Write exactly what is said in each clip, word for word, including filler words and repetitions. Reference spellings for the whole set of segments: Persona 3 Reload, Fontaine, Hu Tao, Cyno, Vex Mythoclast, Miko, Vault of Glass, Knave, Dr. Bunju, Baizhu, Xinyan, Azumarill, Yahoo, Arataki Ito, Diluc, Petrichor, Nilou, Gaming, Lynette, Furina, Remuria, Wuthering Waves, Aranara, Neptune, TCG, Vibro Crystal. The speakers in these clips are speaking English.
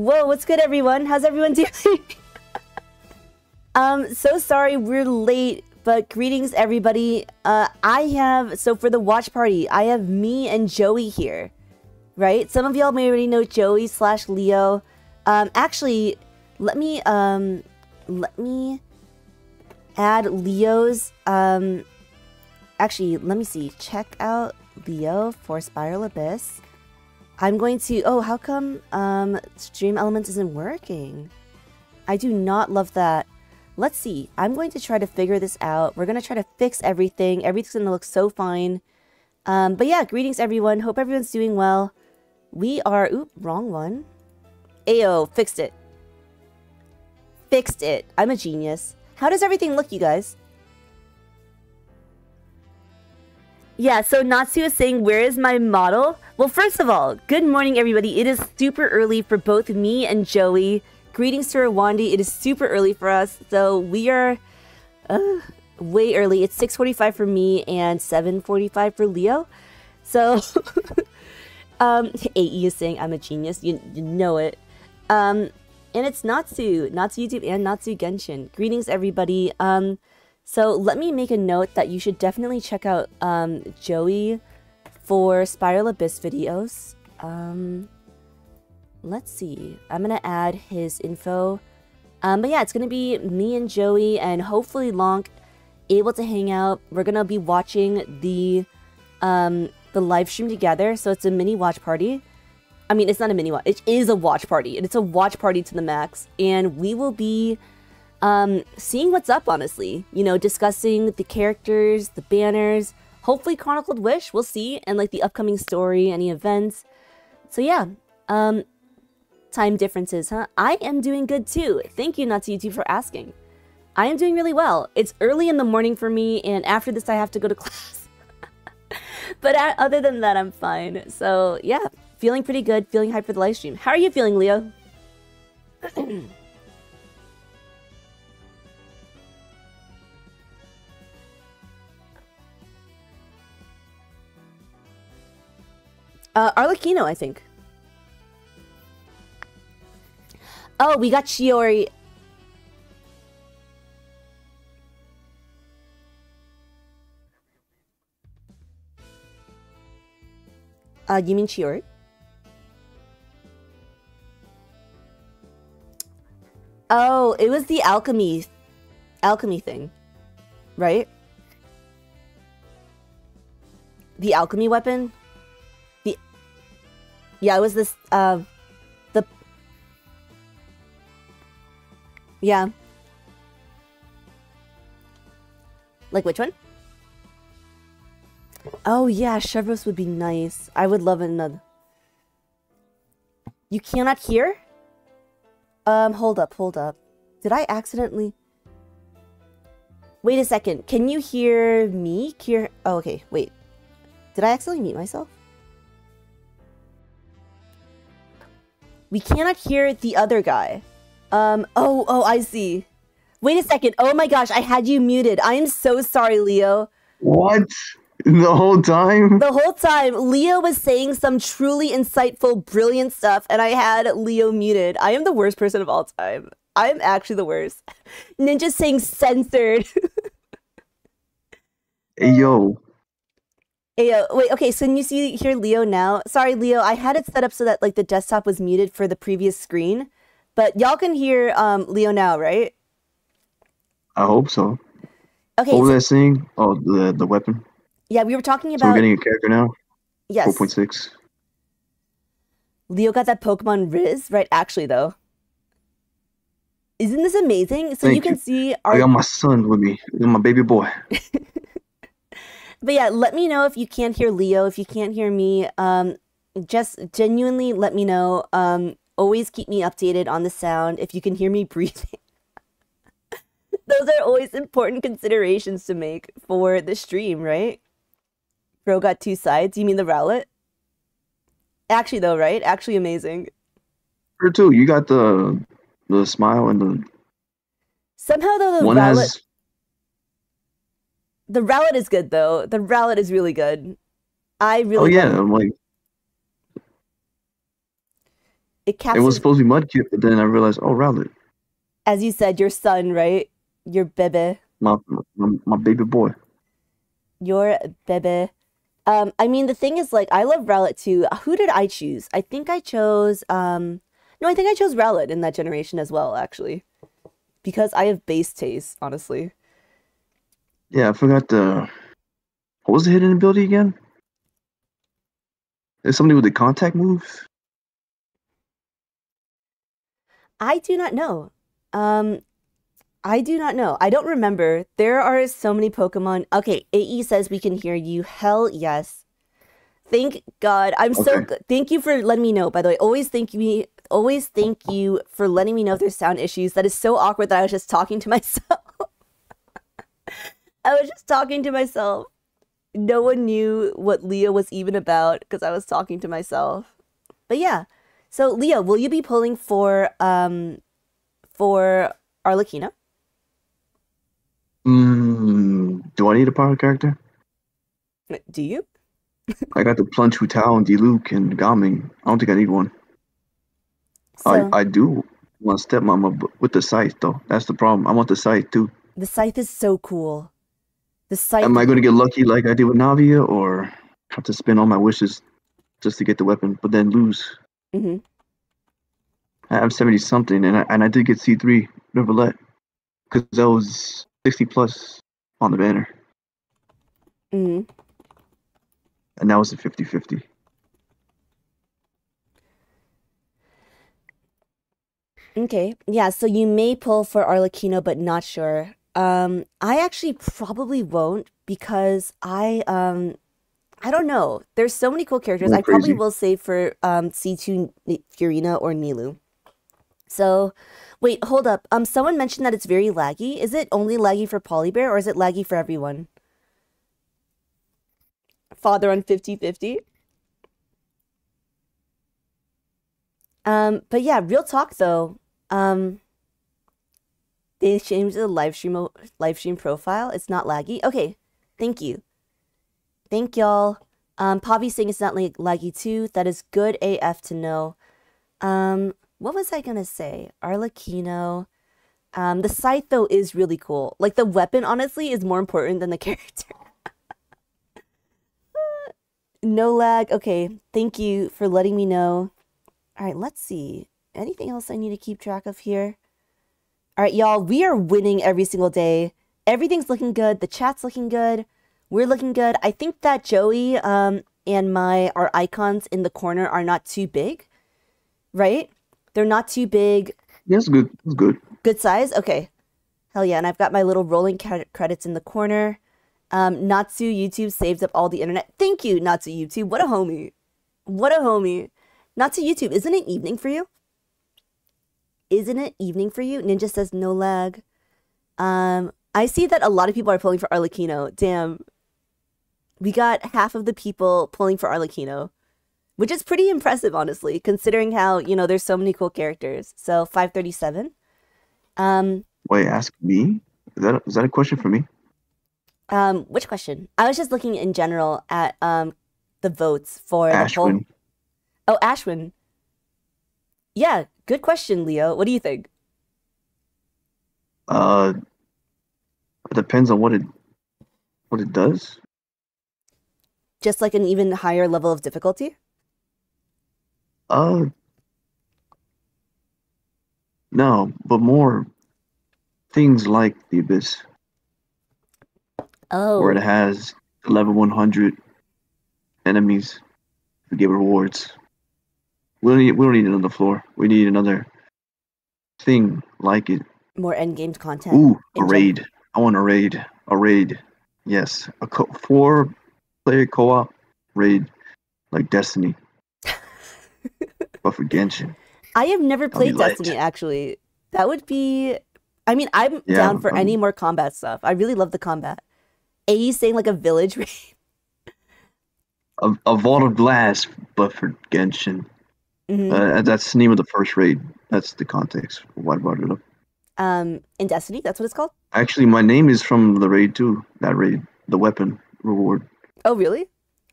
Whoa, what's good, everyone? How's everyone doing? Um, so sorry we're late, but greetings, everybody. Uh, I have... So for the watch party, I have me and Joey here, right? Some of y'all may already know Joey slash Leo. Um, actually, let me, um... Let me add Leo's, um... Actually, let me see. Check out Leo for Spiral Abyss. I'm going to... Oh, how come, um, Stream Elements isn't working? I do not love that. Let's see. I'm going to try to figure this out. We're going to try to fix everything. Everything's going to look so fine. Um, but yeah, greetings, everyone. Hope everyone's doing well. We are... Oop, wrong one. Ayo, fixed it. Fixed it. I'm a genius. How does everything look, you guys? Yeah, so Natsu is saying, where is my model? Well, first of all, good morning, everybody. It is super early for both me and Joey. Greetings to Rwandi. It is super early for us, so we are uh, way early. It's six forty-five for me and seven forty-five for Leo. So, um, A E is saying I'm a genius. You, you know it. Um, and it's Natsu. Natsu YouTube and Natsu Genshin. Greetings, everybody. Um, so let me make a note that you should definitely check out um, Joey for Spiral Abyss videos. Um... Let's see. I'm going to add his info. Um, but yeah, it's going to be me and Joey and hopefully Lonk able to hang out. We're going to be watching the um, the live stream together. So it's a mini watch party. I mean, it's not a mini watch. It is a watch party. And it's a watch party to the max. And we will be um, seeing what's up, honestly. You know, discussing the characters, the banners. Hopefully Chronicled Wish. We'll see. And like the upcoming story, any events. So yeah. Um... Time differences, huh? I am doing good too. Thank you, Natsu YouTube, for asking. I am doing really well. It's early in the morning for me, and after this I have to go to class. But other than that, I'm fine. So yeah, feeling pretty good, feeling hyped for the live stream. How are you feeling, Leo? uh, Arlecchino, I think. Oh, we got Chiori. Uh, you mean Chiori? Oh, it was the alchemy, alchemy thing, right? The alchemy weapon. The yeah, it was this. Uh, Yeah. Like which one? Oh yeah, Chevros would be nice. I would love another. You cannot hear? Um, hold up, hold up. Did I accidentally... Wait a second. Can you hear me? Hear... Oh, okay. Wait. Did I accidentally mute myself? We cannot hear the other guy. Um, oh, oh, I see. Wait a second. Oh my gosh, I had you muted. I am so sorry, Leo. What? The whole time? The whole time. Leo was saying some truly insightful, brilliant stuff, and I had Leo muted. I am the worst person of all time. I am actually the worst. Ninja's saying censored. Ayo. Ayo. Wait, okay, so you see here Leo now. Sorry, Leo, I had it set up so that like the desktop was muted for the previous screen. But y'all can hear um, Leo now, right? I hope so. Okay. What was I seeing? Oh, the the weapon. Yeah, we were talking about. So we're getting a character now. Yes. Four point six. Leo got that Pokemon Riz right. Actually, though, isn't this amazing? So Thank you can you. see. Our... I got my son with me. My baby boy. But yeah, let me know if you can't hear Leo. If you can't hear me, um, just genuinely let me know. Um. Always keep me updated on the sound if you can hear me breathing. Those are always important considerations to make for the stream, right? Bro got two sides. You mean the Rowlet? Actually, though, right? Actually amazing. Her too. You got the the smile and the... Somehow, though, the One Rowlet... Has... The Rowlet is good, though. The Rowlet is really good. I really... Oh, yeah. Love... I'm like... It captures. It was supposed to be Mudkip, but then I realized, oh, Rowlet. As you said, your son, right? Your bebe. My, my my baby boy. Your bebe. Um, I mean, the thing is, like, I love Rowlet too. Who did I choose? I think I chose. Um, no, I think I chose Rowlet in that generation as well, actually, because I have base taste, honestly. Yeah, I forgot the. What was the hidden ability again? Is somebody with the contact moves? I do not know. Um, I do not know. I don't remember. There are so many Pokemon. Okay, A E says we can hear you. Hell yes. Thank God. I'm okay. so good. Thank you for letting me know. By the way, always thank me. Always thank you for letting me know if there's sound issues. That is so awkward that I was just talking to myself. I was just talking to myself. No one knew what Leo was even about because I was talking to myself. But yeah. So, Leo, will you be pulling for um for Arlecchino? Mm, do I need a power character? Do you? I got to plunge Hu Tao and Diluc and Gaming. I don't think I need one. So, I, I do want Stepmama with the scythe, though. That's the problem. I want the scythe, too. The scythe is so cool. The scythe. Am I going to get lucky like I did with Navia, or have to spend all my wishes just to get the weapon, but then lose? Mm-hmm. I have seventy something, and I and I did get C three Rivulet because that was sixty plus on the banner. Mm-hmm. And that was a fifty fifty. Okay, yeah, so you may pull for Arlecchino, but not sure. Um, I actually probably won't because I, um, I don't know. There's so many cool characters. I probably will save for um, C two Furina or Nilou. So, wait, hold up. Um, someone mentioned that it's very laggy. Is it only laggy for Polybear or is it laggy for everyone? Father on fifty fifty. Um, but yeah, real talk though. Um, they changed the live stream, live stream profile. It's not laggy. Okay, thank you. Thank y'all. Um, Pavi saying it's not lag laggy too. That is good A F to know. Um, what was I gonna say? Arlecchino. Um, the scythe though is really cool. Like the weapon, honestly, is more important than the character. No lag. Okay, thank you for letting me know. All right, let's see. Anything else I need to keep track of here? All right, y'all, we are winning every single day. Everything's looking good. The chat's looking good. We're looking good. I think that Joey um, and my our icons in the corner are not too big, right? They're not too big. Yes, good. It's good. Good size? Okay. Hell yeah. And I've got my little rolling credits in the corner. Um, Natsu YouTube saves up all the internet. Thank you, Natsu YouTube. What a homie. What a homie. Natsu YouTube, isn't it evening for you? Isn't it evening for you? Ninja says no lag. Um, I see that a lot of people are pulling for Arlecchino. Damn. We got half of the people pulling for Arlecchino, which is pretty impressive, honestly, considering how, you know, there's so many cool characters. So five thirty-seven. Um, Wait, ask me? Is that, is that a question for me? Um, which question? I was just looking in general at um the votes for Ashwin. The poll. Oh, Ashwin. Yeah, good question, Leo. What do you think? Uh, it depends on what it what it does. Just like an even higher level of difficulty? Uh, no, but more things like the Abyss. Oh. Where it has level one hundred enemies to give rewards. We don't need, we don't need another floor. We need another thing like it. More endgame content. Ooh, a raid. I want a raid. A raid. Yes. A co four player co op raid like Destiny. But for Genshin. I have never played Destiny, actually. That would be. I mean, I'm yeah, down for I'm, any more combat stuff. I really love the combat. A E saying like a village raid. a, a vault of glass, but for Genshin. Mm-hmm. uh, that's the name of the first raid. That's the context for why I brought it up. Um, in Destiny, that's what it's called? Actually, my name is from the raid too. That raid, the weapon reward. Oh, really?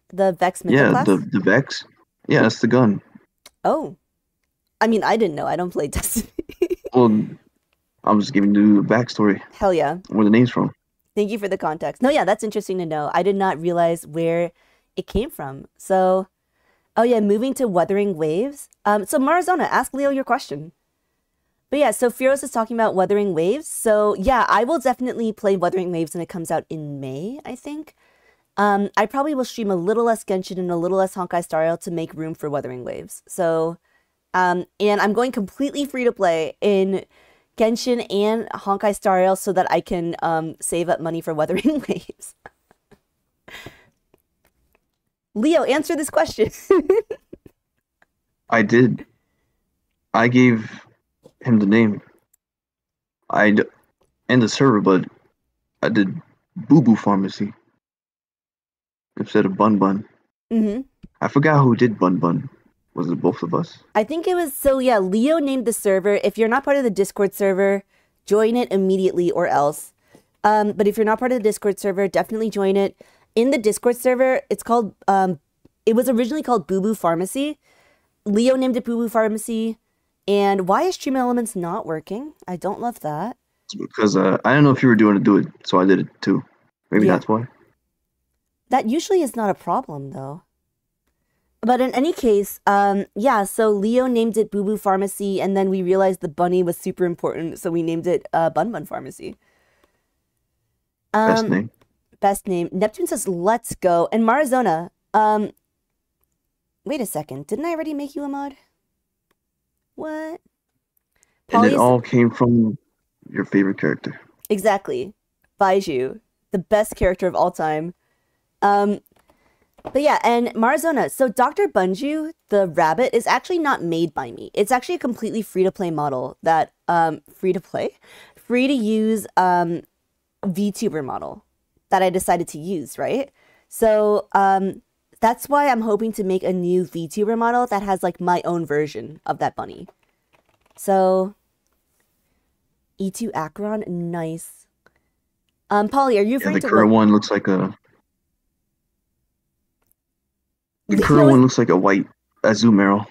The Vex Mythoclast? Yeah, the, the Vex. Yeah, that's the gun. Oh. I mean, I didn't know. I don't play Destiny. Well, I'm just giving you the backstory. Hell yeah. Where the name's from. Thank you for the context. No, yeah, that's interesting to know. I did not realize where it came from. So, oh yeah, moving to Wuthering Waves. Um, so Marazona, ask Leo your question. But yeah, so Firos is talking about Wuthering Waves. So yeah, I will definitely play Wuthering Waves when it comes out in May, I think. Um, I probably will stream a little less Genshin and a little less Honkai Star Rail to make room for Wuthering Waves. So, um, and I'm going completely free to play in Genshin and Honkai Star Rail so that I can um, save up money for Wuthering Waves. Leo, answer this question. I did. I gave him the name. I and the server, but I did Boo Boo Pharmacy instead of Bun Bun. Mm-hmm. I forgot who did Bun Bun. Was it both of us? I think it was, so yeah, Leo named the server. If you're not part of the Discord server, join it immediately or else. Um, but if you're not part of the Discord server, definitely join it. In the Discord server, it's called, um, it was originally called Boo Boo Pharmacy. Leo named it Boo Boo Pharmacy. And why is Stream Elements not working? I don't love that. It's because uh, I don't know if you were doing to do it, so I did it too. Maybe yeah. That's why. That usually is not a problem, though. But in any case, um, yeah, so Leo named it Boo Boo Pharmacy, and then we realized the bunny was super important, so we named it uh, Bun Bun Pharmacy. Um, best name. Best name. Neptune says, let's go. And Marazona, um, wait a second. Didn't I already make you a mod? What? Polly's... And it all came from your favorite character. Exactly. Baizhu, the best character of all time. Um... But yeah, and Marazona, so Doctor Bunju, the rabbit, is actually not made by me. It's actually a completely free-to-play model that, um, free-to-play? Free-to-use um, VTuber model that I decided to use, right? So um, that's why I'm hoping to make a new VTuber model that has, like, my own version of that bunny. So, E two Acheron, nice. Um, Polly, are you free yeah, to... the current one looks like a... The Leo current is... one looks like a white Azumarill.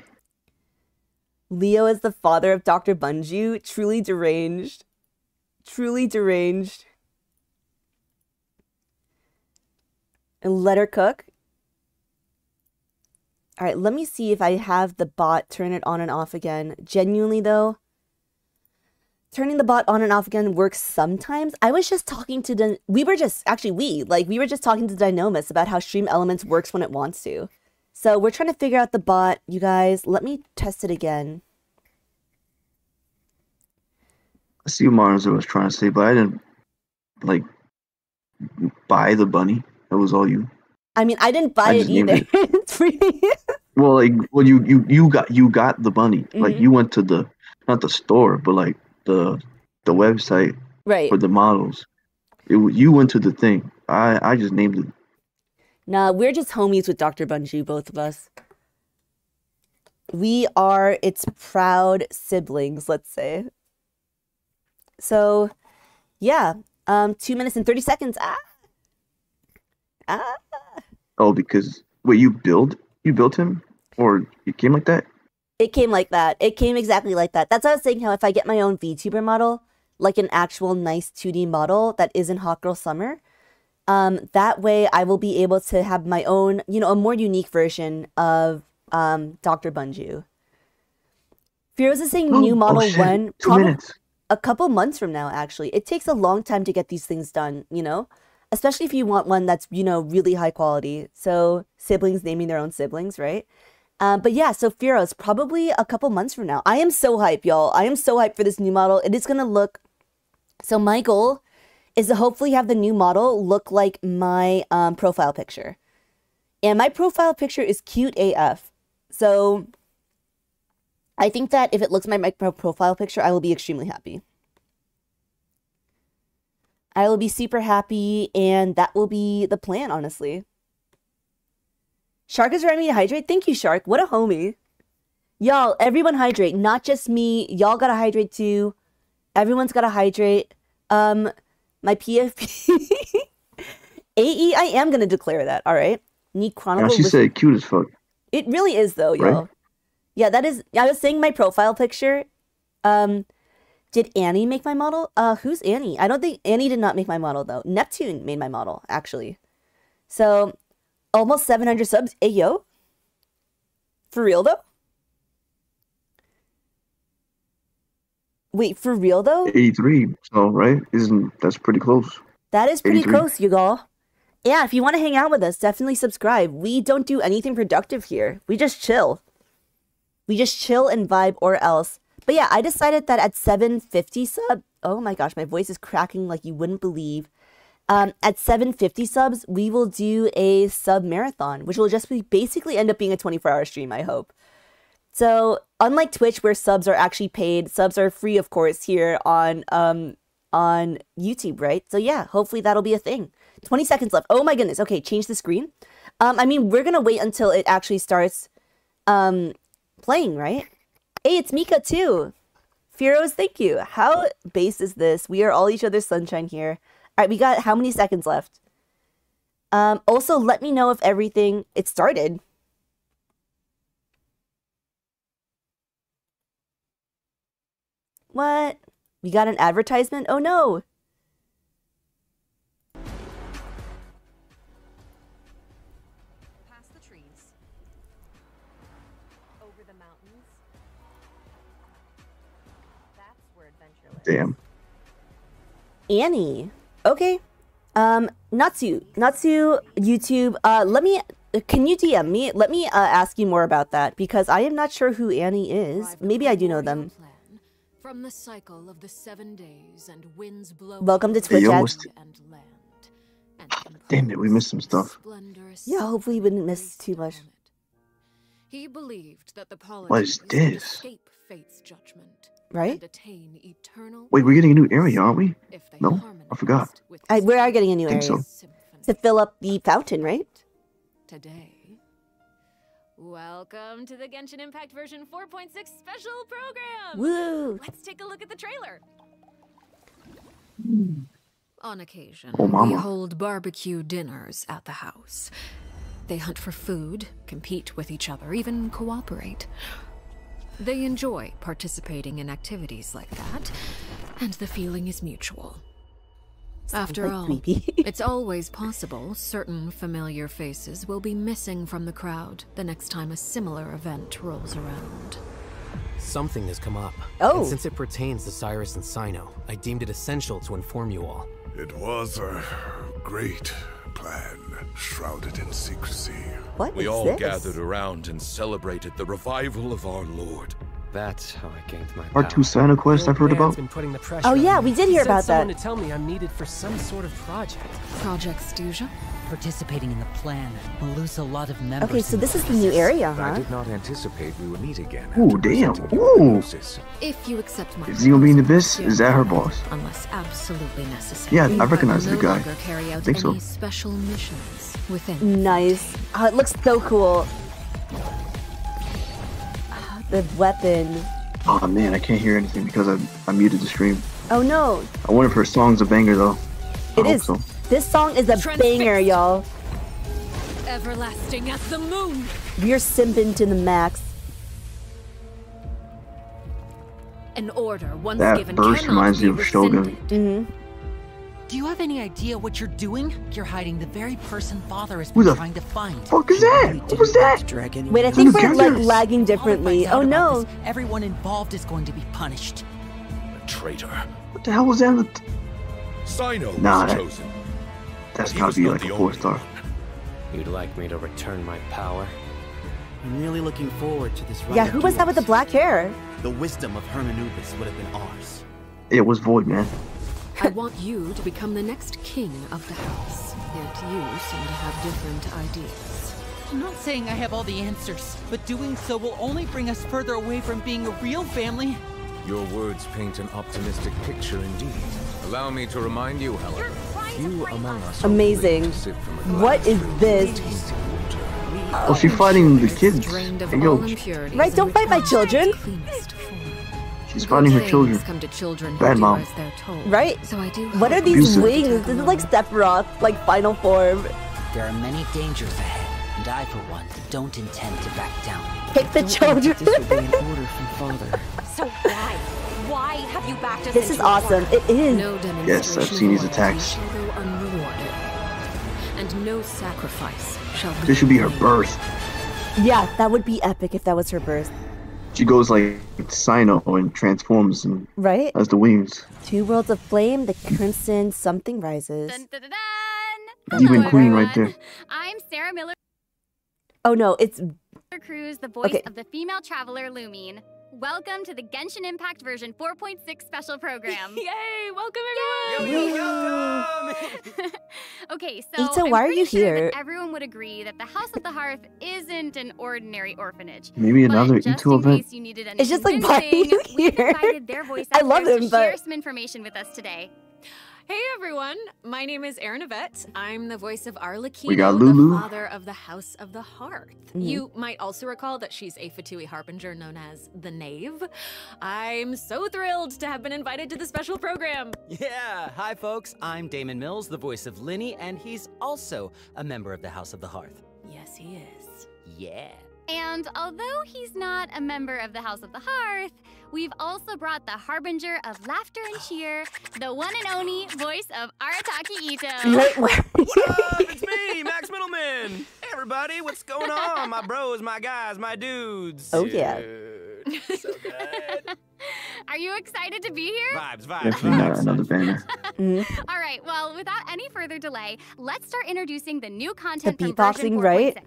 Leo is the father of Doctor Bunju. Truly deranged. Truly deranged. And let her cook. All right, let me see if I have the bot turn it on and off again. Genuinely, though, turning the bot on and off again works sometimes. I was just talking to the... We were just... Actually, we. Like, we were just talking to Dynomus about how Stream Elements works when it wants to. So we're trying to figure out the bot, you guys. Let me test it again. I see what Marzo was trying to say, but I didn't, like, buy the bunny. That was all you. I mean, I didn't buy I it either. It. It's free. Well, like, well, you, you, you got you got the bunny. Mm-hmm. Like, you went to the... Not the store, but, like, the the website. Right. For the models. It, you went to the thing. I, I just named it. Nah, we're just homies with Doctor Bunju, both of us. We are its proud siblings, let's say. So, yeah. Um, two minutes and thirty seconds. Ah! Ah! Oh, because... Wait, you build? You built him? Or it came like that? It came like that. It came exactly like that. That's what I was saying, how if I get my own VTuber model, like an actual nice two D model that isn't Hot Girl Summer, um, that way I will be able to have my own, you know, a more unique version of um, Doctor Bunju. Firoz is saying oh, new model oh, one, probably a couple months from now, actually. It takes a long time to get these things done, you know, especially if you want one that's, you know, really high quality. So siblings naming their own siblings, right? Um, but yeah, so Firoz, probably a couple months from now. I am so hyped, y'all. I am so hyped for this new model. It is going to look... So my goal is to hopefully have the new model look like my um, profile picture. And my profile picture is cute A F. So I think that if it looks like my profile picture, I will be extremely happy. I will be super happy, and that will be the plan, honestly. Shark is reminding me to hydrate. Thank you, Shark. What a homie. Y'all, everyone hydrate. Not just me. Y'all gotta hydrate too. Everyone's gotta hydrate. Um, my P F P. A E, I am gonna declare that, alright? Need Chronicle. Yeah, she said cute as fuck. It really is, though, y'all. Right? Yeah, that is... I was saying my profile picture. Um, did Annie make my model? Uh, who's Annie? I don't think... Annie did not make my model, though. Neptune made my model, actually. So, almost seven hundred subs. Ayo. For real, though? Wait, for real, though? eighty-three, so, right? Isn't... That's pretty close. That is pretty close, you all. Yeah, if you want to hang out with us, definitely subscribe. We don't do anything productive here. We just chill. We just chill and vibe or else. But yeah, I decided that at seven fifty sub... Oh my gosh, my voice is cracking like you wouldn't believe. Um, at seven fifty subs, we will do a sub-marathon, which will just be basically end up being a twenty-four hour stream, I hope. So, unlike Twitch, where subs are actually paid, subs are free, of course, here on, um, on YouTube, right? So yeah, hopefully that'll be a thing. twenty seconds left. Oh my goodness. Okay, change the screen. Um, I mean, we're going to wait until it actually starts... Um, playing, right? Hey, it's Mika too. Firos, thank you. How base is this? We are all each other's sunshine here. All right, we got how many seconds left? Um, also, let me know if everything... It started. What? We got an advertisement? Oh no! Damn. Annie. Okay. Um, Natsu. Natsu, YouTube. Uh, let me... Can you D M me? Let me uh, ask you more about that, because I am not sure who Annie is. Maybe I do know them. From the cycle of the seven days and winds blow. Welcome to Twitch. Almost... And land, and damn it, we missed some stuff. Yeah, hopefully we didn't miss too much. He believed that the what is this? Escape fate's judgment. Right? Wait, we're getting a new area, aren't we? No? I forgot. I, we are getting a new area. So. To fill up the fountain, right? Today. Welcome to the Genshin Impact version four point six special program! Woo! Let's take a look at the trailer! Mm. On occasion, oh, we hold barbecue dinners at the house. They hunt for food, compete with each other, even cooperate. They enjoy participating in activities like that, and the feeling is mutual. After all, it's always possible certain familiar faces will be missing from the crowd the next time a similar event rolls around. Something has come up. Oh. And since it pertains to Cyrus and Cyno, I deemed it essential to inform you all. It was a great plan, shrouded in secrecy. What we all this? Gathered around and celebrated the revival of our Lord. That's how I gained my power. Our two Cyno quests I've heard about. Oh yeah, we did hear about that. To tell me I'm needed for some sort of project. Project Stuja? Participating in the plan will lose a lot of members. Okay, so this is the new area, huh? I did not anticipate we would meet again. Ooh, damn. Ooh. If you accept my... Is he gonna be in the abyss? Is that her boss? Unless absolutely necessary. Yeah, I recognize the guy. I think so. Special missions within. Nice. Oh, it looks so cool. Oh, the weapon. Oh man, I can't hear anything because I I muted the stream. Oh no. I wonder if her song's a banger though. It I is. Hope so. This song is a Trend banger, y'all. Everlasting as the moon. We're simping to the max. An order once that given verse reminds me of Shogun. Mm-hmm. Do you have any idea what you're doing? You're hiding the very person Father is trying to find. Who the fuck is that? What was that? Wait, I think we're like lagging differently. Oh no! This, everyone involved is going to be punished. A traitor. What the hell was that? Cyno nah, was chosen. That's gotta be like a four star. You'd like me to return my power? I'm really looking forward to this. Yeah, who was that with the black hair? The wisdom of Hermanubis would have been ours. It was Void, man. I want you to become the next king of the house. Yet you seem to have different ideas. I'm not saying I have all the answers, but doing so will only bring us further away from being a real family. Your words paint an optimistic picture indeed. Allow me to remind you, however. You among us. Amazing. What is this? Oh, she's fighting the kids. Hey, right, don't fight my children. She's fighting her children. Bad mom. Right? What are these wings? This is like Sephiroth, like final form. There are many dangers ahead. And I, for one, don't intend to back down. Pick the children. Disobey an order from father. So why? Why have you backed us? This is awesome. It is. No yes, I've seen these attacks. And no sacrifice shall be. This should be her birth. Yeah, that would be epic if that was her birth. She goes like Cyno and transforms and right? Has the wings. Two worlds of flame, the crimson something rises. Dun, dun, dun, dun. Demon hello, Queen everyone. Right there. I'm Sarah Miller. Oh no, it's Cruz, the voice okay. of the female traveler Lumine. Welcome to the Genshin Impact version four point six special program. Yay! Welcome everyone! Yay. Welcome! Okay, so Ito, why I'm are you sure here? Everyone would agree that the House of the Hearth isn't an ordinary orphanage. Maybe another Ito event. It's just like, why are you here? I love him, but... share some information with us today. Hey everyone, my name is Erin Yvette. I'm the voice of Arlecchino, we got Lulu. The father of the House of the Hearth. Mm-hmm. You might also recall that she's a Fatui harbinger known as the Knave. I'm so thrilled to have been invited to the special program. Yeah, hi folks, I'm Damon Mills, the voice of Linny, and he's also a member of the House of the Hearth. Yes, he is. Yeah. And although he's not a member of the House of the Hearth, we've also brought the harbinger of laughter and cheer, the one and only voice of Arataki Ito. Wait, what? What up? It's me, Max Middleman. Hey, everybody, what's going on? My bros, my guys, my dudes. Oh, yeah. Dude, so good. Are you excited to be here? Vibes, vibes, definitely vibes. Not another banner. Mm. All right, well, without any further delay, let's start introducing the new content the from version four point six. Right?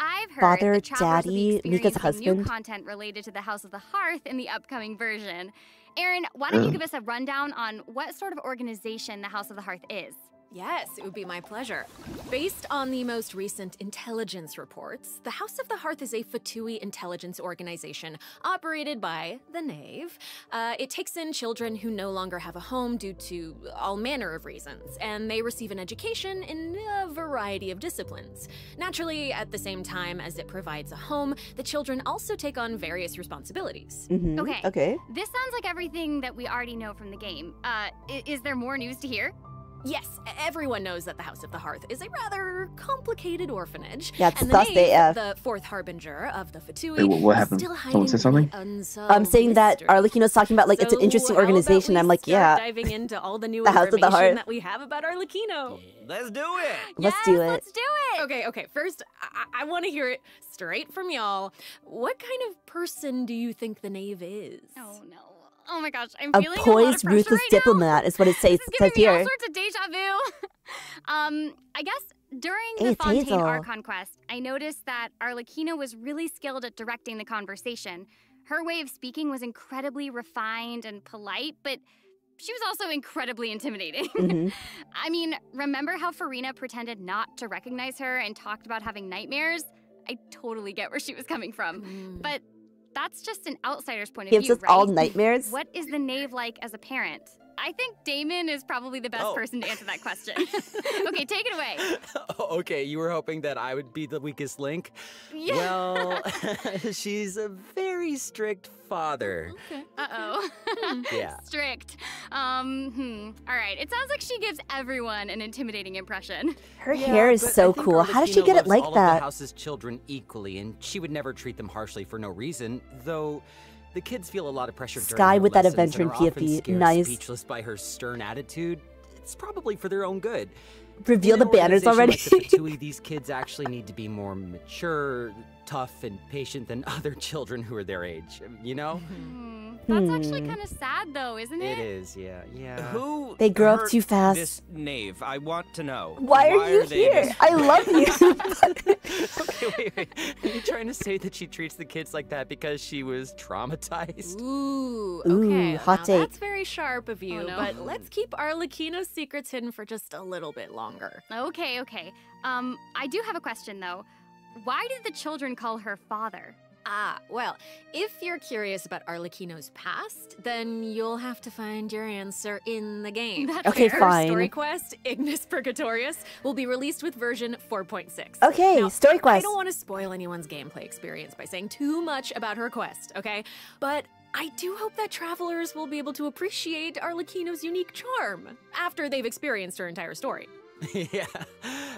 I've heard Father, that Daddy, Mika's husband. New content related to the House of the Hearth in the upcoming version. Erin, why don't uh. you give us a rundown on what sort of organization the House of the Hearth is? Yes, it would be my pleasure. Based on the most recent intelligence reports, the House of the Hearth is a Fatui intelligence organization operated by the Knave. Uh, it takes in children who no longer have a home due to all manner of reasons, and they receive an education in a variety of disciplines. Naturally, at the same time as it provides a home, the children also take on various responsibilities. Mm-hmm. Okay. Okay. This sounds like everything that we already know from the game. Uh, is there more news to hear? Yes, everyone knows that the House of the Hearth is a rather complicated orphanage. Yeah, it's and the, name, A F. The fourth harbinger of the Fatui. Wait, what, what happened? Someone said something? I'm saying mystery. That Arlecchino's talking about, like, so it's an interesting organization. I'm like, yeah. Diving into all the new the House of the Hearth that we have about Arlecchino. Let's do it. Let's yes, do it. Let's do it. Okay, okay. First, I, I want to hear it straight from y'all. What kind of person do you think the Knave is? Oh, no. Oh my gosh, I'm feeling a poised, a ruthless right diplomat now. Is what it says, this is says here. All sorts of deja vu. um, I guess during hey, the Fontaine Hazel. Archon quest, I noticed that Arlecchino was really skilled at directing the conversation. Her way of speaking was incredibly refined and polite, but she was also incredibly intimidating. Mm-hmm. I mean, remember how Furina pretended not to recognize her and talked about having nightmares? I totally get where she was coming from, mm. but. That's just an outsider's point of view, right? Gives us all nightmares. What is the Knave like as a parent? I think Damon is probably the best oh. person to answer that question. Okay, take it away. Okay, you were hoping that I would be the weakest link? Yeah. Well, she's a very strict father. Okay. Uh-oh. Hmm. Yeah. Strict. Um, hmm. All right, it sounds like she gives everyone an intimidating impression. Her yeah, hair is so cool. How does she get it like all that? All of the house's children equally, and she would never treat them harshly for no reason, though... The kids feel a lot of pressure. Sky with that adventure in P F P, nice. Speechless by her stern attitude, it's probably for their own good. Reveal the banners already. Like the Fatui, these kids actually need to be more mature, tough, and patient than other children who are their age. You know. Mm, that's hmm. actually kind of sad, though, isn't it? It is, yeah, yeah. Who they grow up too fast. This Knave, I want to know. Why are Why you are here? I love you. Okay, wait, wait. Are you trying to say that she treats the kids like that because she was traumatized? Ooh, okay. Ooh, hot take. That's very sharp of you, oh, no. but let's keep Arlecchino's secrets hidden for just a little bit longer. Okay, okay. Um, I do have a question, though. Why did the children call her father? Ah, well, if you're curious about Arlecchino's past, then you'll have to find your answer in the game. That's okay, fair. Fine. Story quest, Ignis Purgatorius, will be released with version four point six. Okay, now, story quest. I don't want to spoil anyone's gameplay experience by saying too much about her quest, okay? But I do hope that travelers will be able to appreciate Arlecchino's unique charm after they've experienced her entire story. Yeah.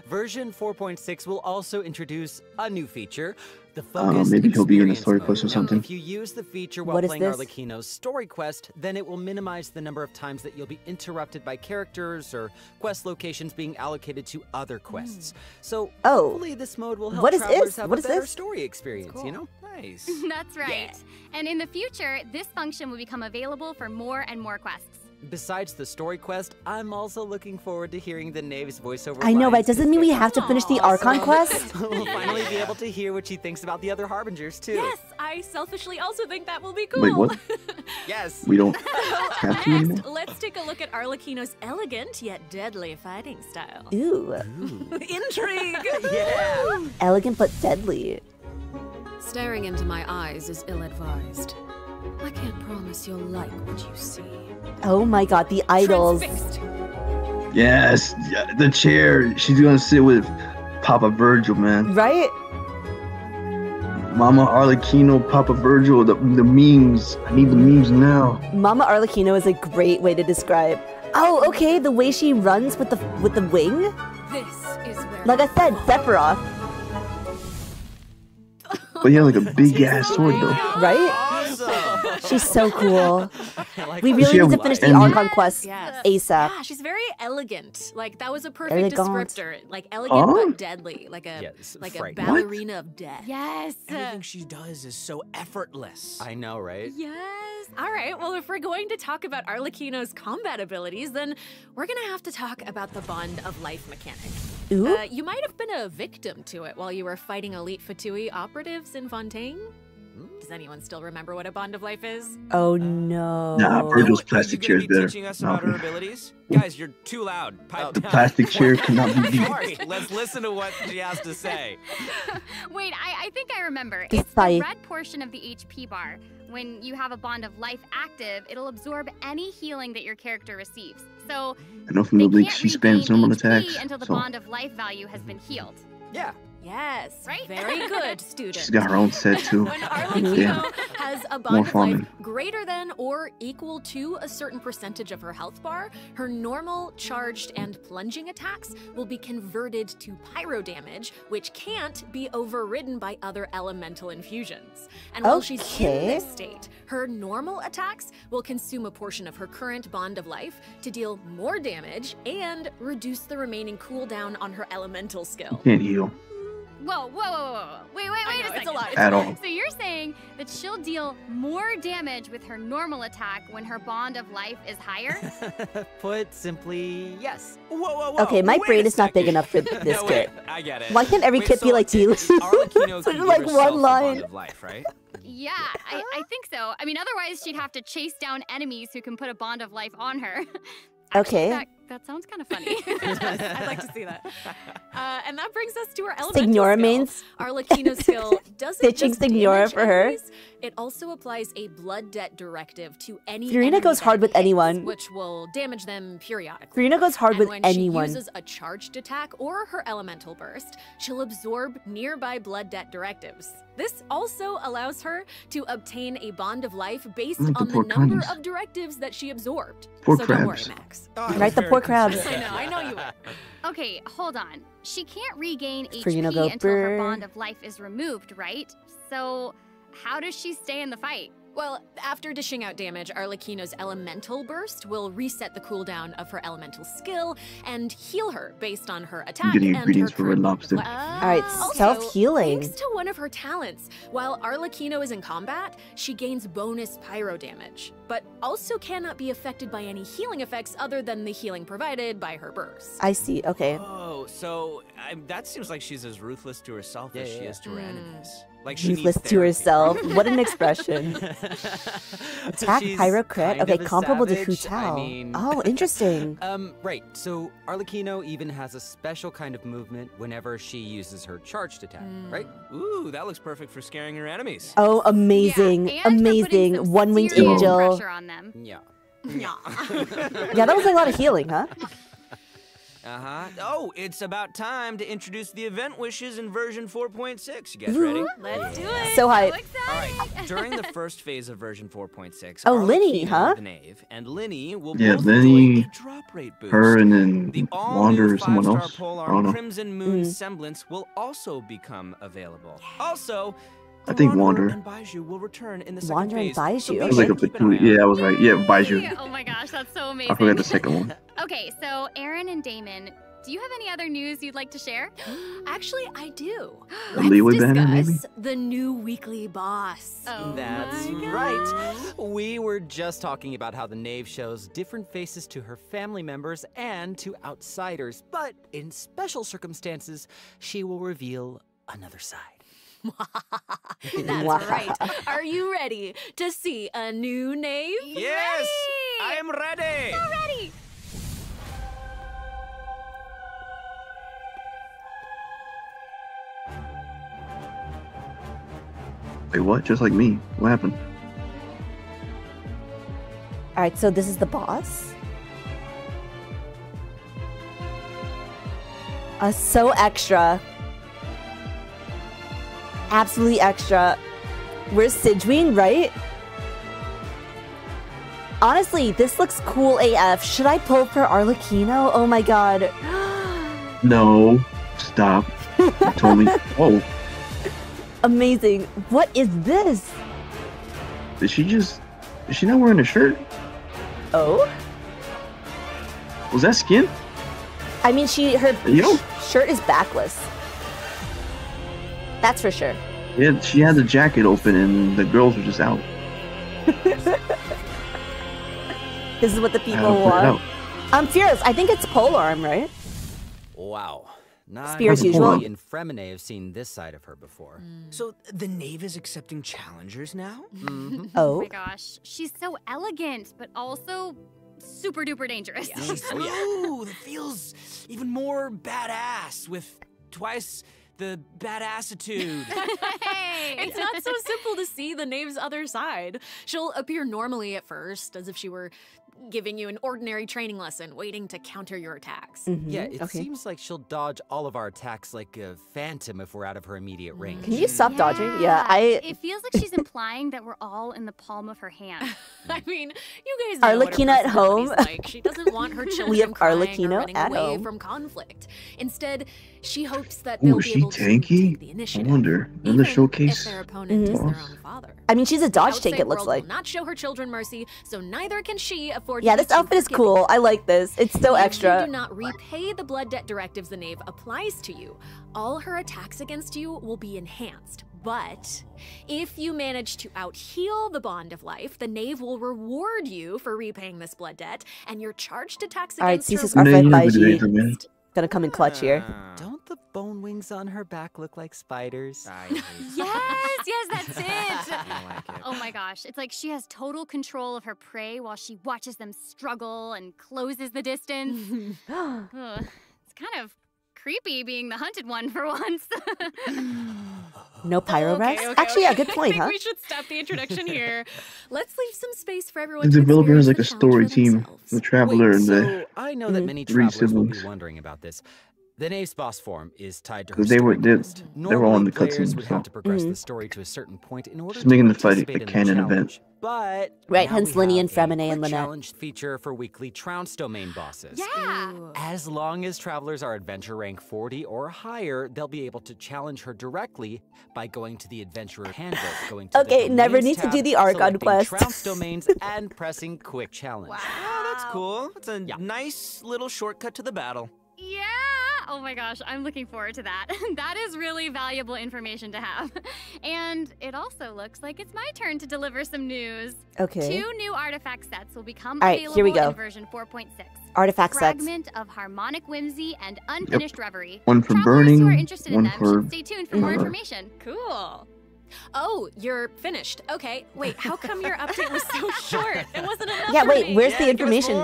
Version four point six will also introduce a new feature, the focus. Oh, maybe he'll be in a story quest or something. If you use the feature while playing Arlecchino's story quest, then it will minimize the number of times that you'll be interrupted by characters or quest locations being allocated to other quests. Mm. So oh. hopefully this mode will help what is travelers this? have what a is better this? story experience, cool. you know? Nice. That's right. Yeah. And in the future, this function will become available for more and more quests. Besides the story quest, I'm also looking forward to hearing the Knave's voiceover. I know, right? Doesn't mean we have to finish the Archon quest? We'll finally be able to hear what she thinks about the other Harbingers, too. Yes, I selfishly also think that will be cool. Wait, what? Yes. We don't have to anymore? Next, let's take a look at Arlecchino's elegant yet deadly fighting style. Ooh. Ooh. Intrigue! Yeah. Elegant but deadly. Staring into my eyes is ill-advised. I can't promise you'll like what you see. Oh my god, the idols. Yes, the chair. She's gonna sit with Papa Virgil, man. Right? Mama Arlecchino, Papa Virgil, the, the memes. I need the memes now. Mama Arlecchino is a great way to describe. Oh, okay, the way she runs with the with the wing? This is where like I said, Sephiroth. But yeah, like a big ass sword though. Right? She's so cool. Like we really need to finish the Archon quest yes. ASAP. Yeah, she's very elegant. Like that was a perfect elegant. descriptor. Like elegant oh? but deadly. Like a yes, like frightened. a ballerina what? of death. Yes. Everything she does is so effortless. I know, right? Yes. All right. Well, if we're going to talk about Arlecchino's combat abilities, then we're gonna have to talk about the Bond of Life mechanic. Ooh. Uh, you might have been a victim to it while you were fighting elite Fatui operatives in Fontaine. Does anyone still remember what a Bond of Life is? Oh no. Nah, Virgil's plastic chair is better. Teaching us no. about our abilities? Guys, you're too loud. Pipe oh, the down. plastic chair cannot be beat. Sorry, let's listen to what she has to say. Wait, I, I think I remember. It's the red portion of the H P bar. When you have a Bond of Life active, it'll absorb any healing that your character receives. So I know from the leaks she spams normal attacks until the so. Bond of Life value has been healed. Yeah. Yes, right? Very good, student. She's got her own set, too. When Arlecchino yeah. has a bond of life greater than or equal to a certain percentage of her health bar, her normal, charged, and plunging attacks will be converted to pyro damage, which can't be overridden by other elemental infusions. And while okay. she's in this state, her normal attacks will consume a portion of her current bond of life to deal more damage and reduce the remaining cooldown on her elemental skill. You can't heal. Whoa, whoa, whoa, whoa, wait, wait, wait know, a second. It's a lot. At all. So you're saying that she'll deal more damage with her normal attack when her bond of life is higher? Put simply, yes. Whoa, whoa, whoa. Okay, my wait brain is not big enough for this no, kid. I get it. Why can't every wait, kid so be like you? Like one line. Bond of life, right? Yeah, I, I think so. I mean, otherwise she'd have to chase down enemies who can put a bond of life on her. Okay. That, that sounds kind of funny. I'd like to see that. Uh, and that brings us to our elemental Signora skill. Means Arlecchino's skill doesn't just Signora for enemies, her. It also applies a blood debt directive to any Furina goes hard with hits, anyone. Which will damage them periodically. Furina goes hard and with when anyone. When she uses a charged attack or her elemental burst, she'll absorb nearby blood debt directives. This also allows her to obtain a bond of life based the on the number crabs. of directives that she absorbed. Poor so crabs. Don't worry, Max. Oh, right, the poor crabs. I know, I know you are. Okay, hold on. She can't regain Furina H P until burn. her bond of life is removed, right? So how does she stay in the fight? Well, after dishing out damage, Arlecchino's elemental burst will reset the cooldown of her elemental skill and heal her based on her attack. I'm getting ingredients for Red Lobster. Uh, All right, self-healing. Thanks to one of her talents, while Arlecchino is in combat, she gains bonus pyro damage, but also cannot be affected by any healing effects other than the healing provided by her burst. I see. Okay. Oh, so I, that seems like she's as ruthless to herself yeah, as she yeah. is to her mm. enemies. Like she Ruthless to herself. What an expression. Attack, she's pyro, crit. Okay, comparable savage. to Hu Tao. I mean... Oh, interesting. um, right. So Arlecchino even has a special kind of movement whenever she uses her charged attack, mm. right? Ooh, that looks perfect for scaring her enemies. Oh, amazing. Yeah, amazing. One-winged angel. Pressure on them. Yeah. Yeah. Yeah, that was a lot of healing, huh? Uh-huh. Oh, it's about time to introduce the event wishes in version four point six. You guys ready? Let's do it. So hype. All right. During the first phase of version four point six, oh, Linny, huh? Knave and Linny will yeah, both Linny, a drop rate boost. Her and then Wanderer or someone else. Polar Crimson Moon mm. semblance will also become available. Also, I think Wanderer and Baizhu will return in the second Wanderer phase. Wanderer and Baizhu. So I was like, a, yeah, I was like, yeah, Baizhu. Oh my gosh, that's so amazing. I forgot the second one. Okay, so Aaron and Damon, do you have any other news you'd like to share? Actually, I do. Let's discuss banner, the new weekly boss. Oh, that's right. We were just talking about how the Knave shows different faces to her family members and to outsiders, but in special circumstances, she will reveal another side. That's wow. right. Are you ready to see a new Knave? Yes, ready? I am ready. So ready. Wait, what? Just like me. What happened? All right, so this is the boss. Uh, so extra. Absolutely extra. Where's Sidween, right? Honestly, this looks cool A F. Should I pull for Arlecchino? Oh my god. No. Stop. You told me. Whoa. Amazing. What is this? Did she just... Is she not wearing a shirt? Oh? Was that skin? I mean, she... Her Yo. shirt is backless. That's for sure. Yeah, she had the jacket open and the girls were just out. This is what the people want. I'm furious. I think it's polearm, right? Wow. Not Spear as usual. And Fremine have seen this side of her before. Mm. So the Knave is accepting challengers now? Mm-hmm. Oh. Oh my gosh. She's so elegant, but also super duper dangerous. Yeah. Oh, yeah. That feels even more badass with twice the badassitude. Hey. It's not so simple to see the Knave's other side. She'll appear normally at first, as if she were giving you an ordinary training lesson, waiting to counter your attacks. Mm-hmm. Yeah, it okay. seems like she'll dodge all of our attacks like a phantom if we're out of her immediate range. Can you stop yeah. dodging? Yeah, I... It feels like she's implying that we're all in the palm of her hand. I mean, you guys know Arlecchino at home. Like. She doesn't want her children we have crying or running away home. from conflict. Instead, she hopes that Ooh, they'll be able tanky? to take the initiative. I wonder. In the showcase, their opponent mm-hmm. is their own father. I mean, she's a dodge take, it looks like. Not show her children mercy, so neither can she afford. Yeah, this outfit is cool. I like this. It's so if extra. If you do not repay the blood debt directives the Knave applies to you, all her attacks against you will be enhanced. But if you manage to out-heal the Bond of Life, the Knave will reward you for repaying this blood debt, and your charged attacks all against right, her will be gonna come in clutch here. Uh, don't the bone wings on her back look like spiders? Yes, yes, that's it. I like it. Oh my gosh, it's like she has total control of her prey while she watches them struggle and closes the distance. Ugh, it's kind of creepy being the hunted one for once. No pyro racks? Okay, okay, Actually, okay. yeah, good point, I think huh? We should stop the introduction here. Let's leave some space for everyone. The developer is like a story team, the traveler Wait, and the. So I know mm-hmm. that many travelers siblings. will be wondering about this. The Knave's boss form is tied to her. They were they, they were all in the cutscenes. Would so. have to progress mm-hmm. the story to a certain point in order Just to making the fight a canon event. But right, hence Linny and Fremine and Lynette. Challenge feature for weekly Trounce domain bosses. Yeah. Ooh. As long as travelers are adventure rank forty or higher, they'll be able to challenge her directly by going to the adventurer handbook. Going to okay, the never need tab, to do the Argon quest. Trounce domains and pressing quick challenge. Wow, oh, that's cool. That's a yeah. nice little shortcut to the battle. Yeah. Oh my gosh, I'm looking forward to that. That is really valuable information to have. And it also looks like it's my turn to deliver some news. Okay. Two new artifact sets will become All right, available here we go. in version four point six. Artifact Fragment sets. Fragment of Harmonic Whimsy and Unfinished yep. Reverie. One for Travelers burning, who are interested one in them for... should stay tuned for more information. Cool. Oh, you're finished. Okay, wait, how come your update was so short? It wasn't enough Yeah, wait, me. where's yeah, the information?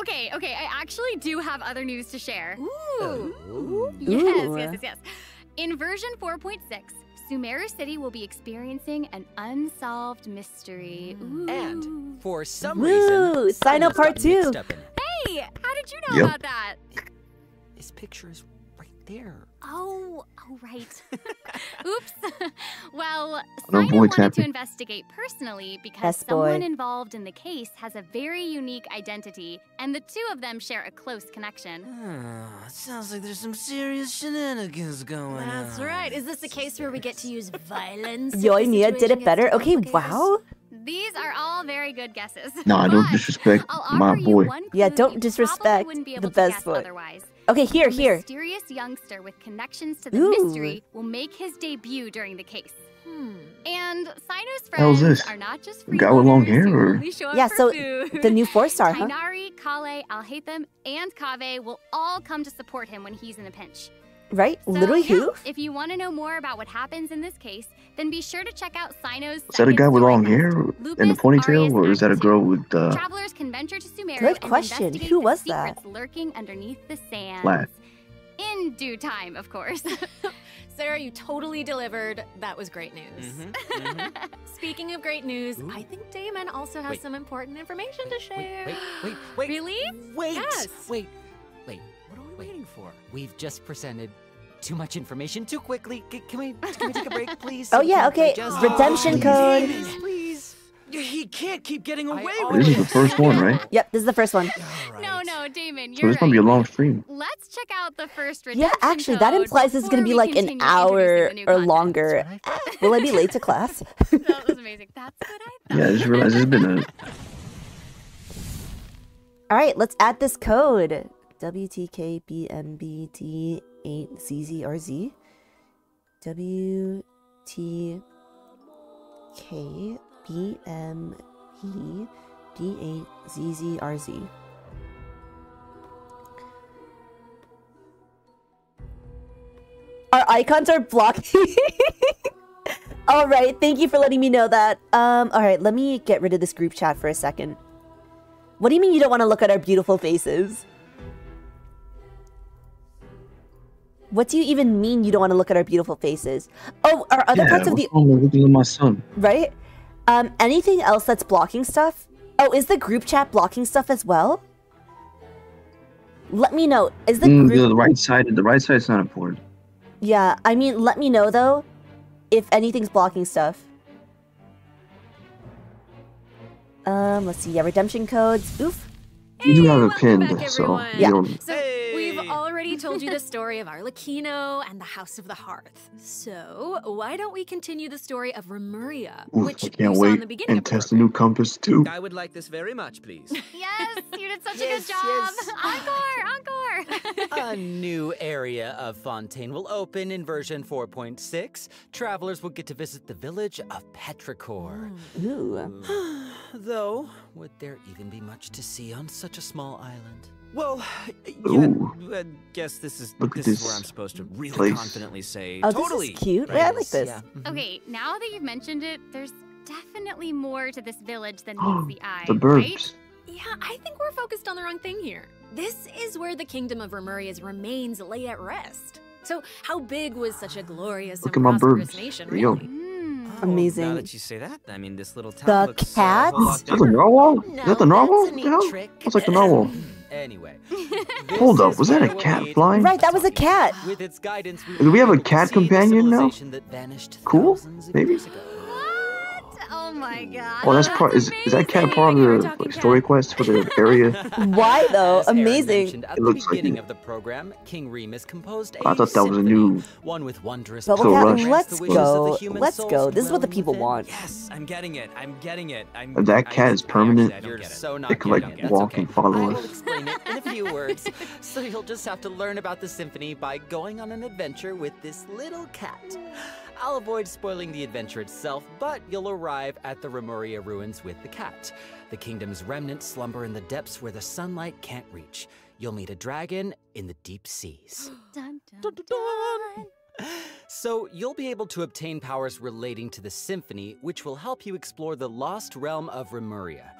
Okay, okay, I actually do have other news to share. Ooh. Ooh. Yes, Ooh. yes, yes, yes. In version four point six, Sumeru City will be experiencing an unsolved mystery. Ooh. And for some Ooh, reason... Cyno Part two! Hey, how did you know yep. about that? His picture is right there. Oh, oh right. Oops. Well, Cyno wanted happy. to investigate personally because yes, someone boy. involved in the case has a very unique identity, and the two of them share a close connection. Oh, it sounds like there's some serious shenanigans going That's on. That's right. Is this the case serious. where we get to use violence? Yoimiya did it better. Okay, wow. These are all very good guesses. No, I don't disrespect my boy. Yeah, don't disrespect the best boy. Otherwise. Okay, here, here. A mysterious youngster with connections to the Ooh. mystery will make his debut during the case. Hmm. And Cyno's friends are not just free guy with long hair. Or... Yeah, so food. the new four star, huh? Tainari, Kale, Alhatham, and Kave will all come to support him when he's in a pinch. Right? So, Literally yeah, who? If you want to know more about what happens in this case, then be sure to check out Cyno's. Is that a guy with long hair and a ponytail, or is that a girl with uh Travelers can venture to Sumeru Good question. Who was that? Lurking underneath the sand. Flat. In due time, of course. Sarah, you totally delivered. That was great news. Mm-hmm, mm-hmm. Speaking of great news, Ooh. I think Damon also has wait. some important information wait, to share. Wait, wait, wait. wait. Really? Wait. Yes. Wait. Wait. What are we waiting for? We've just presented too much information too quickly. C can we can we take a break, please? Oh yeah, okay. Just... Redemption oh, please, code. Please, please. He can't keep getting away I with this. This is the first one, right? Yep, this is the first one. Right. No, no, Damon, you're So this right. gonna be a long stream. Let's check out the first redemption Yeah, actually, that implies this is gonna be like an hour or longer. Right. Will I be late to class? That was amazing. That's what I thought. Yeah, I just realized it's been a. All right, let's add this code. W T K B M B T eight Z Z R Z W T K B M P D eight Z Z R Z. Our icons are blocking. All right, thank you for letting me know that. Um, all right, let me get rid of this group chat for a second. What do you mean you don't want to look at our beautiful faces? What do you even mean you don't want to look at our beautiful faces? Oh, are other yeah, parts of the looking at my son. Right? Um, anything else that's blocking stuff? Oh, is the group chat blocking stuff as well? Let me know. Is the mm, group... the right side? The right side's not important. Yeah, I mean, let me know though if anything's blocking stuff. Um, let's see. Yeah, redemption codes. Oof. Hey, you do have a pin, back, so yeah. Don't... So we've already told you the story of Arlecchino and the House of the Hearth. So why don't we continue the story of Remuria, Oof, which I can't wait, in the beginning and test a new compass too. I would like this very much, please. Yes, you did such yes, a good job. Yes. Encore, encore. A new area of Fontaine will open in version four point six. Travelers will get to visit the village of Petrichor. Ooh. Though, would there even be much to see on such a small island? Well, yeah, I guess this is this, this is where I'm supposed to really place. confidently say oh, totally. This is cute. Right? Yeah, I like this. Yeah. Mm-hmm. Okay, now that you've mentioned it, there's definitely more to this village than meets the eye. The birds. Right? Yeah, I think we're focused on the wrong thing here. This is where the kingdom of Remuria's remains lay at rest. So, how big was such a glorious Look and at prosperous my nation? Really? Mm. Oh, Amazing. Now that you say that, I mean, this little town the looks cat. So is that the narwhal? No, is that the narwhal? What the hell? Looks like the narwhal. Anyway. Hold up, was that a cat flying? Right, that was a cat. With its guidance, we Do we have a cat companion now? Cool, maybe. What? Oh my god. Oh, that's part. Is, is that cat part of the like, story quest for the area? Why though? Amazing. It looks like it. Of the program, King Remus composed I thought that was a new. One with wondrous but cat, let's go. Let's go. This is what the people want. Yes, I'm getting it. I'm getting it. I'm, that cat I'm, is permanent. Actually, so they can like walk okay. and follow us. Explain it in a few words. So you'll just have to learn about the symphony by going on an adventure with this little cat. I'll avoid spoiling the adventure itself, but you'll arrive at the Remuria ruins with the cat. The kingdom's remnants slumber in the depths where the sunlight can't reach. You'll meet a dragon in the deep seas. Dun, dun, dun. So you'll be able to obtain powers relating to the symphony, which will help you explore the lost realm of Remuria.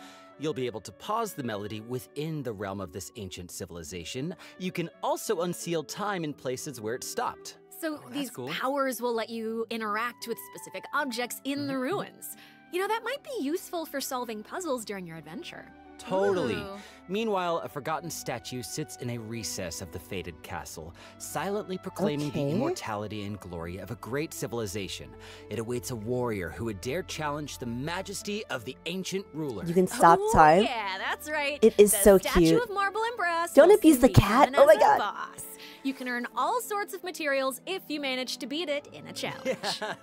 You'll be able to pause the melody within the realm of this ancient civilization. You can also unseal time in places where it stopped. So oh, these cool. powers will let you interact with specific objects in mm-hmm. the ruins. You know, that might be useful for solving puzzles during your adventure. Totally. Ooh. Meanwhile, a forgotten statue sits in a recess of the fated castle, silently proclaiming okay. the immortality and glory of a great civilization. It awaits a warrior who would dare challenge the majesty of the ancient ruler. You can stop oh, time. Yeah, that's right. It is the so statue cute. Of marble and brass. Don't abuse the cat. Oh my god. Boss. You can earn all sorts of materials if you manage to beat it in a challenge. Yeah.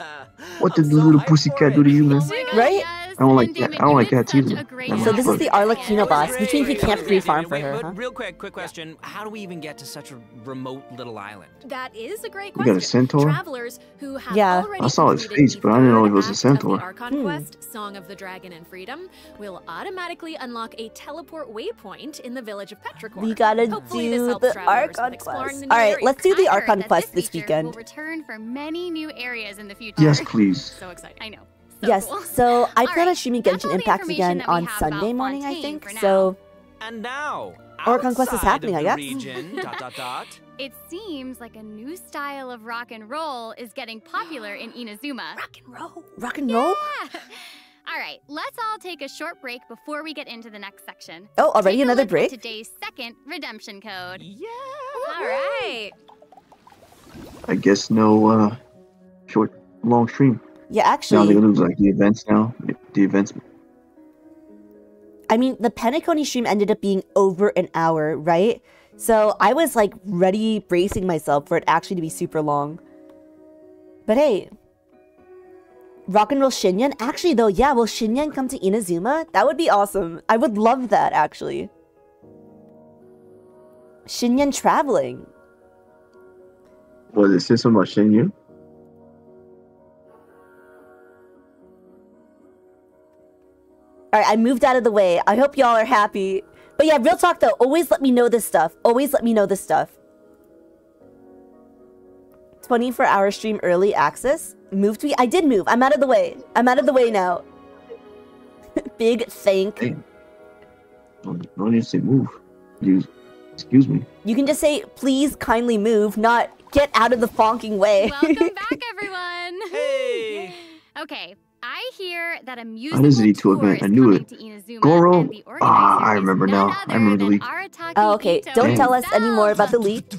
What did the little pussycat do to you, man? Right? I don't like that. I don't like that either. So this is the Arlecchino boss, which means we can't free farm for her, huh? Real quick, quick question. How do we even get to such a remote little island? That is a great question. You got a centaur? Travelers who have yeah. I saw his face, but I didn't know it was a centaur. Our conquest, Song of the Dragon and Freedom, will automatically unlock a teleport waypoint in the village of Petrichor. We gotta do the Archon quest. All right, let's do the Archon quest this weekend. We'll return for many new areas in the future. Yes, please. So excited. I know. So yes. Cool. So I plan on streaming Genshin Impact again on Sunday morning, I think. So and now Archon quest is happening, I guess. Region, dot, dot, dot. It seems like a new style of rock and roll is getting popular in Inazuma. Rock and roll. Rock and roll. Yeah. All right, let's all take a short break before we get into the next section. Oh, already another break? Today's second redemption code. Yeah. All right. I guess no uh, short, long stream. Yeah, actually. Now they're gonna lose like the events now. The events. I mean, the Pentaconi stream ended up being over an hour, right? So I was like ready, bracing myself for it actually to be super long. But hey. Rock and roll Xinyan? Actually, though, yeah, will Xinyan come to Inazuma? That would be awesome. I would love that, actually. Xinyan traveling. Was it system about Xinyan? Alright, I moved out of the way. I hope y'all are happy. But yeah, real talk, though. Always let me know this stuff. Always let me know this stuff. twenty-four hour stream early access. Moved me. I did move. I'm out of the way. I'm out of the way now. Big thank. Hey, don't, don't just say move. You, excuse me. You can just say please kindly move, not get out of the bonking way. Welcome back, everyone. Hey. Okay. I hear that a musical tour is coming to Inazuma. Goro? And the ah, I remember now. I remember the leak. Oh, okay. Ito. Don't Dang. Tell us any more about the leak.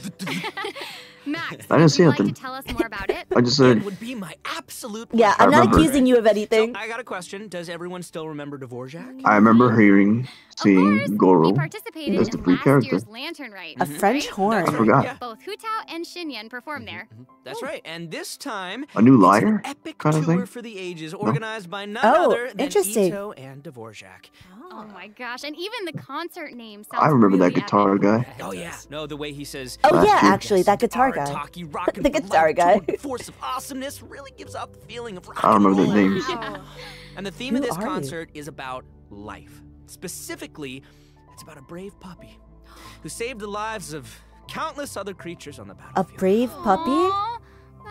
Max, I didn't see anything. Like to tell us more about it? I just said. It would be my absolute pleasure. Yeah, I'm I not remember. Accusing you of anything. So I got a question. Does everyone still remember Dvorak? I remember hearing, seeing course, Goro as the free character. Lantern Rite, a French right? horn. Right. I forgot. Yeah. Both Hu Tao and Xinyan performed there. Mm-hmm. That's right. And this time, a new liar it's an epic kind of tour thing? For the ages, organized no. by none oh, other than Ito and Dvorak. Oh. oh my gosh! And even the concert name sounds. I remember really that guitar epic. Guy. Oh yeah. No, the way he says. Oh yeah, actually, that guitar. Taki, rock and the guitar guy. Force of awesomeness really gives out the feeling of rock I don't remember the names. Yeah. And the theme Who of this concert you? Is about life. Specifically, it's about a brave puppy who saved the lives of countless other creatures on the battlefield. A brave puppy? Aww,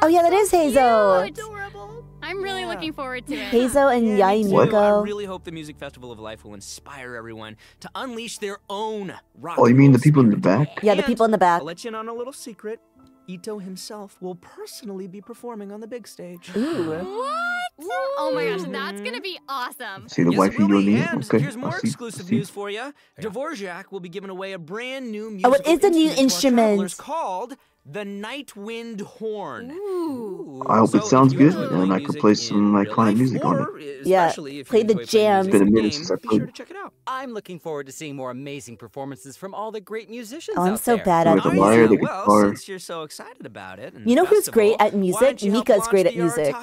oh yeah, that so is Hazel. Adorable. I'm really yeah. looking forward to it. Hazel and yeah, Yai Miko. I really hope the Music Festival of Life will inspire everyone to unleash their own rock. Oh, you mean the people in the back? Yeah, the people in the back. I'll let you in on a little secret. Ito himself will personally be performing on the big stage. Ooh. What? Ooh. Oh my gosh, that's gonna be awesome. See the yes, wifey you'll need. Okay. Here's more I'll exclusive see. News for you. Dvorak will be giving away a brand new musical oh, it is a new instrument called the Nightwind Horn. Ooh. I hope so it sounds good, and I could play some like client music on it. Yeah, if play the jam. It's been a minute since I played. Be sure to check it out. I'm looking forward to seeing more amazing performances from all the great musicians. Oh, I'm out so there. Bad at the wire, the guitar. Well, since you're so excited about it, and you know who's great at music? Mika's great at music.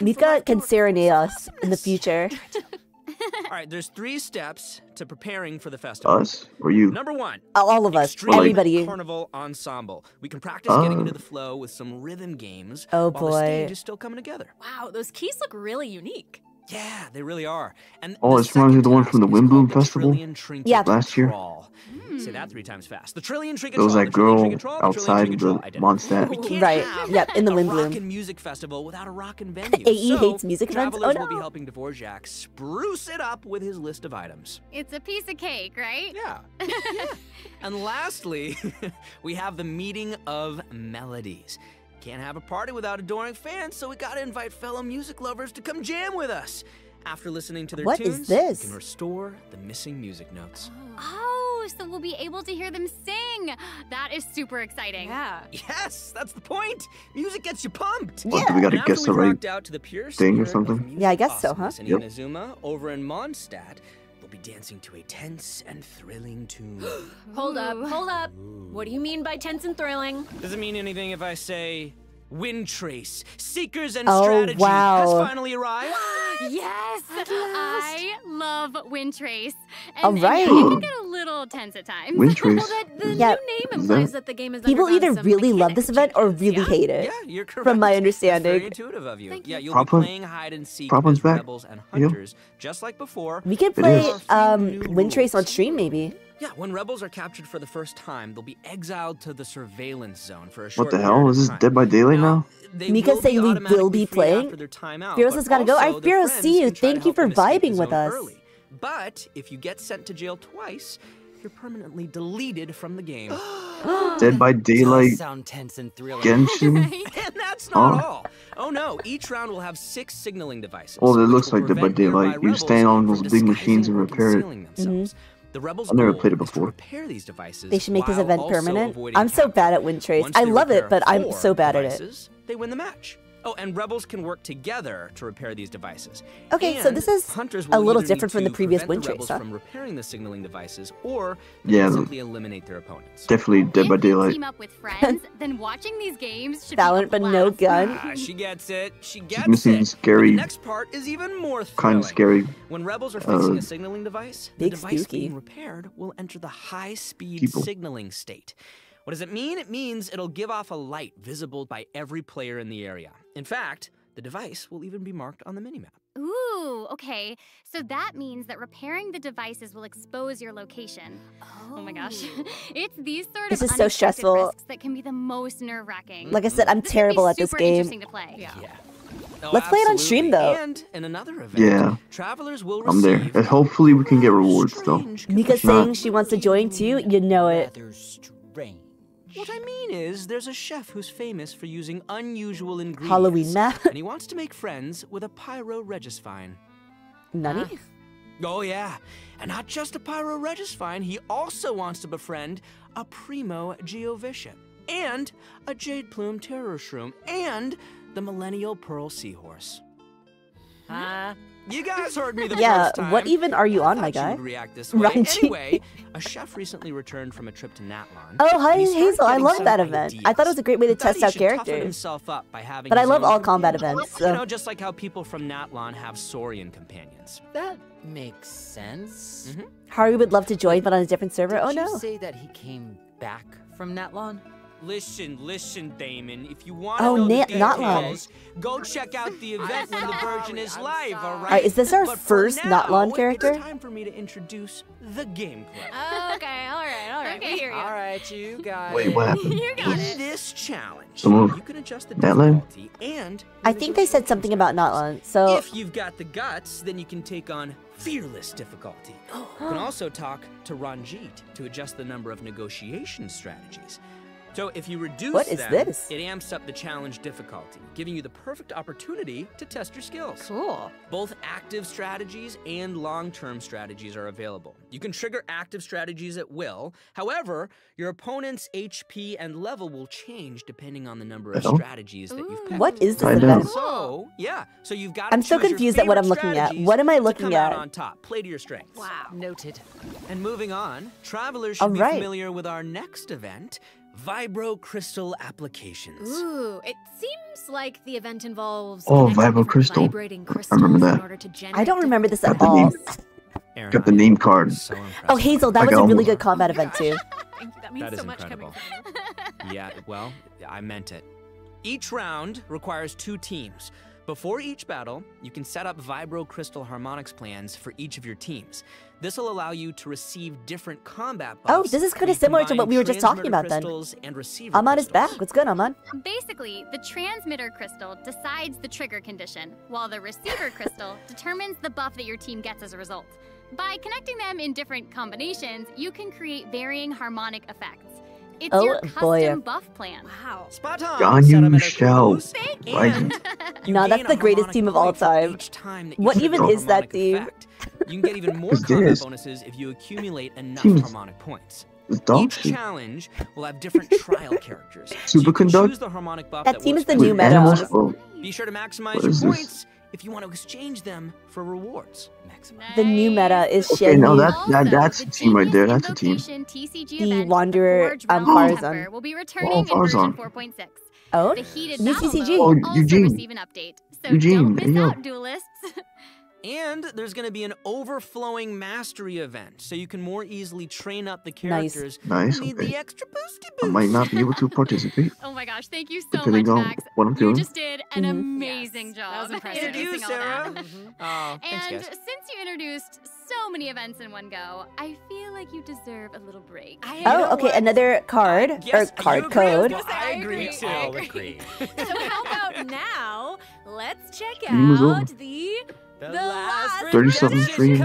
Mika can serenade us in the future. All right, there's three steps to preparing for the festival. Us or you? Number one. All of us. Everybody. Carnival ensemble. We can practice uh, getting into the flow with some rhythm games. Oh boy. While the stage is still coming together. Wow, those keys look really unique. Yeah, they really are. And oh, it's reminds me of the one from the Wimbledon Festival yeah. last year. Mm. Say that three times fast. The Trillion Trinket Troll. There was that girl outside the Mondstadt. Right. Yep, in the Wimbledon. A rock and music festival without a rock and venue. A E hates music events. Oh no. Travelers will be helping Dvorak spruce it up with his list of items. It's a piece of cake, right? Yeah. yeah. And lastly, we have the meeting of melodies. Can't have a party without adoring fans, so we gotta invite fellow music lovers to come jam with us. After listening to their what tunes, is this? You can restore the missing music notes. Oh, so we'll be able to hear them sing. That is super exciting. Yeah. Yes, that's the point. Music gets you pumped. Yeah. Well, do we got to guess the right out to the pure thing or something? Yeah, I guess so, huh? Yep. Inazuma over in Mondstadt will be dancing to a tense and thrilling tune. Hold up, hold up. Ooh. What do you mean by tense and thrilling? Does it mean anything if I say... Windtrace, Seekers and oh, Strategy wow. has finally arrived. What? Yes, I love Windtrace. And, All right. and you can get a little tense at times. Windtrace. Well, that, the yeah. new name implies that, that the game is people either really love this event or really yeah. hate it. Yeah, you're correct. From my understanding. It's very intuitive of you. Thank yeah, you'll Problem. be playing hide and seek with rebels and hunters, yep. just like before. We could play um, Windtrace on stream, maybe. Yeah, when rebels are captured for the first time, they'll be exiled to the surveillance zone for a short What the hell? Is this Dead by Daylight now? Mika's saying we will be playing? Fearless has gotta go. Alright, Fearless, see you. Thank you for vibing with us. Early. But if you get sent to jail twice, you're permanently deleted from the game. Dead by Daylight. Sound tense and thrilling. Genshin. And that's not oh. all. Oh no, each round will have six signaling devices. Oh, that looks like Dead by Daylight. You stand on those big machines and repair it. Mm-hmm. The Rebels I've never played it before. Repair these devices they should make this event permanent. I'm so bad at Windtrace. I love it, but I'm so bad devices, at it. They win the match. Oh, and Rebels can work together to repair these devices. Okay, and so this is a little different from the previous Windtrace, huh? From repairing the signaling devices, or yeah, simply eliminate their opponents. Definitely Dead by Daylight. Team up with friends, then watching these games should Valent, be but no gun. Ah, she gets it. She gets She's missing it. Scary. The next part is even more kind of scary. When Rebels are fixing uh, a signaling device, the device spooky. being repaired will enter the high-speed signaling state. What does it mean? It means it'll give off a light visible by every player in the area. In fact, the device will even be marked on the minimap. Ooh, okay. So that means that repairing the devices will expose your location. Oh, oh my gosh. It's these sort this of is so stressful. risks that can be the most nerve-wracking. Like I said, I'm this terrible at this game. Interesting to play. Yeah. yeah. Oh, Let's absolutely. play it on stream, though. And in another event, yeah, travelers will I'm there. And hopefully we can get rewards, though. Mika's saying not. she wants to join, too. You know it. What I mean is, there's a chef who's famous for using unusual ingredients. Halloween map. And he wants to make friends with a Pyro Regisvine. Nutty? Huh? Oh, yeah. And not just a Pyro Regisvine, he also wants to befriend a Primo Geovician, and a Jade Plume Terror Shroom, and the Millennial Pearl Seahorse. Huh? You guys heard me the yeah, first time. Yeah, what even are you on, my guy? React this way. Anyway, a chef recently returned from a trip to Natlan. Oh, hi, Hazel. I love that event. Ideas. I thought it was a great way to that test out characters. Up by but I love all combat events. So. You know, just like how people from Natlan have Saurian companions. That makes sense. Mm-hmm. Hari would love to join, but on a different server. Did oh, no. Did you say that he came back from Natlan? Listen, listen, Damon. If you want to oh, know the details, go check out the event when the Virgin is live, all right? All right, is this our but first Natlan character? It's time for me to introduce the game club. Okay, all right, all right. Okay, here you go. All right, you guys. Wait, what happened? You got it. In this challenge, Someone, you can adjust the difficulty and... I think they said something about Natlan, so... If you've got the guts, then you can take on... Fearless difficulty. You can also talk to Ranjit to adjust the number of negotiation strategies. So if you reduce what is them, this? it amps up the challenge difficulty, giving you the perfect opportunity to test your skills. Cool. Both active strategies and long-term strategies are available. You can trigger active strategies at will. However, your opponent's H P and level will change depending on the number of strategies Ooh. that you've picked. What is this event? So, yeah, so you've got to I'm so confused at what I'm looking at. What am I looking at? On top. Play to your strengths. Wow. Noted. And moving on, travelers should All be right. familiar with our next event, Vibro Crystal Applications. Ooh, it seems like the event involves oh, Vibro Crystal. Vibrating crystals I remember that. In order to I don't remember this at all. Aaron, got the name card. So oh, Hazel, that I was a really good combat event too. Thank you. That means that so much incredible. coming. Yeah, well, I meant it. Each round requires two teams. Before each battle, you can set up Vibro Crystal Harmonics plans for each of your teams. This will allow you to receive different combat buffs. Oh, this is kind of similar to what we were just talking about then. Ahmad is back. What's good, Ahmad? Basically, the transmitter crystal decides the trigger condition, while the receiver crystal determines the buff that your team gets as a result. By connecting them in different combinations, you can create varying harmonic effects. It's oh, your custom boy. buff plan. Wow. Spot on. Ganyu Shell. No, that's the greatest team of all time. time what even is that team? Effect. You can get even more combo bonuses if you accumulate enough harmonic points. Each challenge will have different trial characters. So you can choose the harmonic buff that team that is the new meta. Be sure to maximize your points if you want to exchange them for rewards. Maximize. The new meta is shit. Okay, no, that, that, that's a team right there. That's a team. The Wanderer um, Farazan. will be returning in version four point six. Oh, new T C G. Oh, Eugene. Receive an update, so Eugene, don't miss out, duelists. And there's going to be an overflowing mastery event, so you can more easily train up the characters. Nice. Nice. Need okay. the extra boosty boost. I might not be able to participate. Oh my gosh! Thank you so Depending much, Max. What I'm doing. You just did an mm-hmm. amazing yes. job. That was impressive. Thank you, Sarah. Mm-hmm. uh, thanks, and guys. Since you introduced so many events in one go, I feel like you deserve a little break. I oh, okay. What? Another card uh, yes, or card code. Yes, I, I agree. agree. I agree. So how about now? Let's check out the. The the last thirty-seven stream,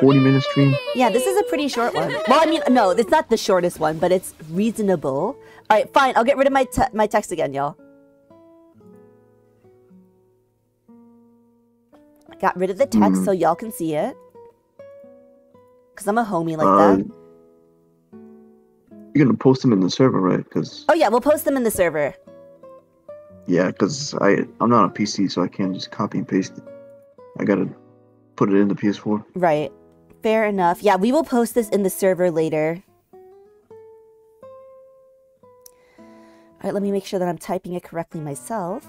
forty minute stream. Yeah, this is a pretty short one. Well, I mean, no, it's not the shortest one, but it's reasonable. All right, fine. I'll get rid of my te my text again, y'all. I got rid of the text mm. so y'all can see it. Cause I'm a homie like uh, that. You're gonna post them in the server, right? Cause oh yeah, we'll post them in the server. Yeah, cause I I'm not on P C, so I can't just copy and paste it. I gotta put it in the P S four. Right. Fair enough. Yeah, we will post this in the server later. All right, let me make sure that I'm typing it correctly myself.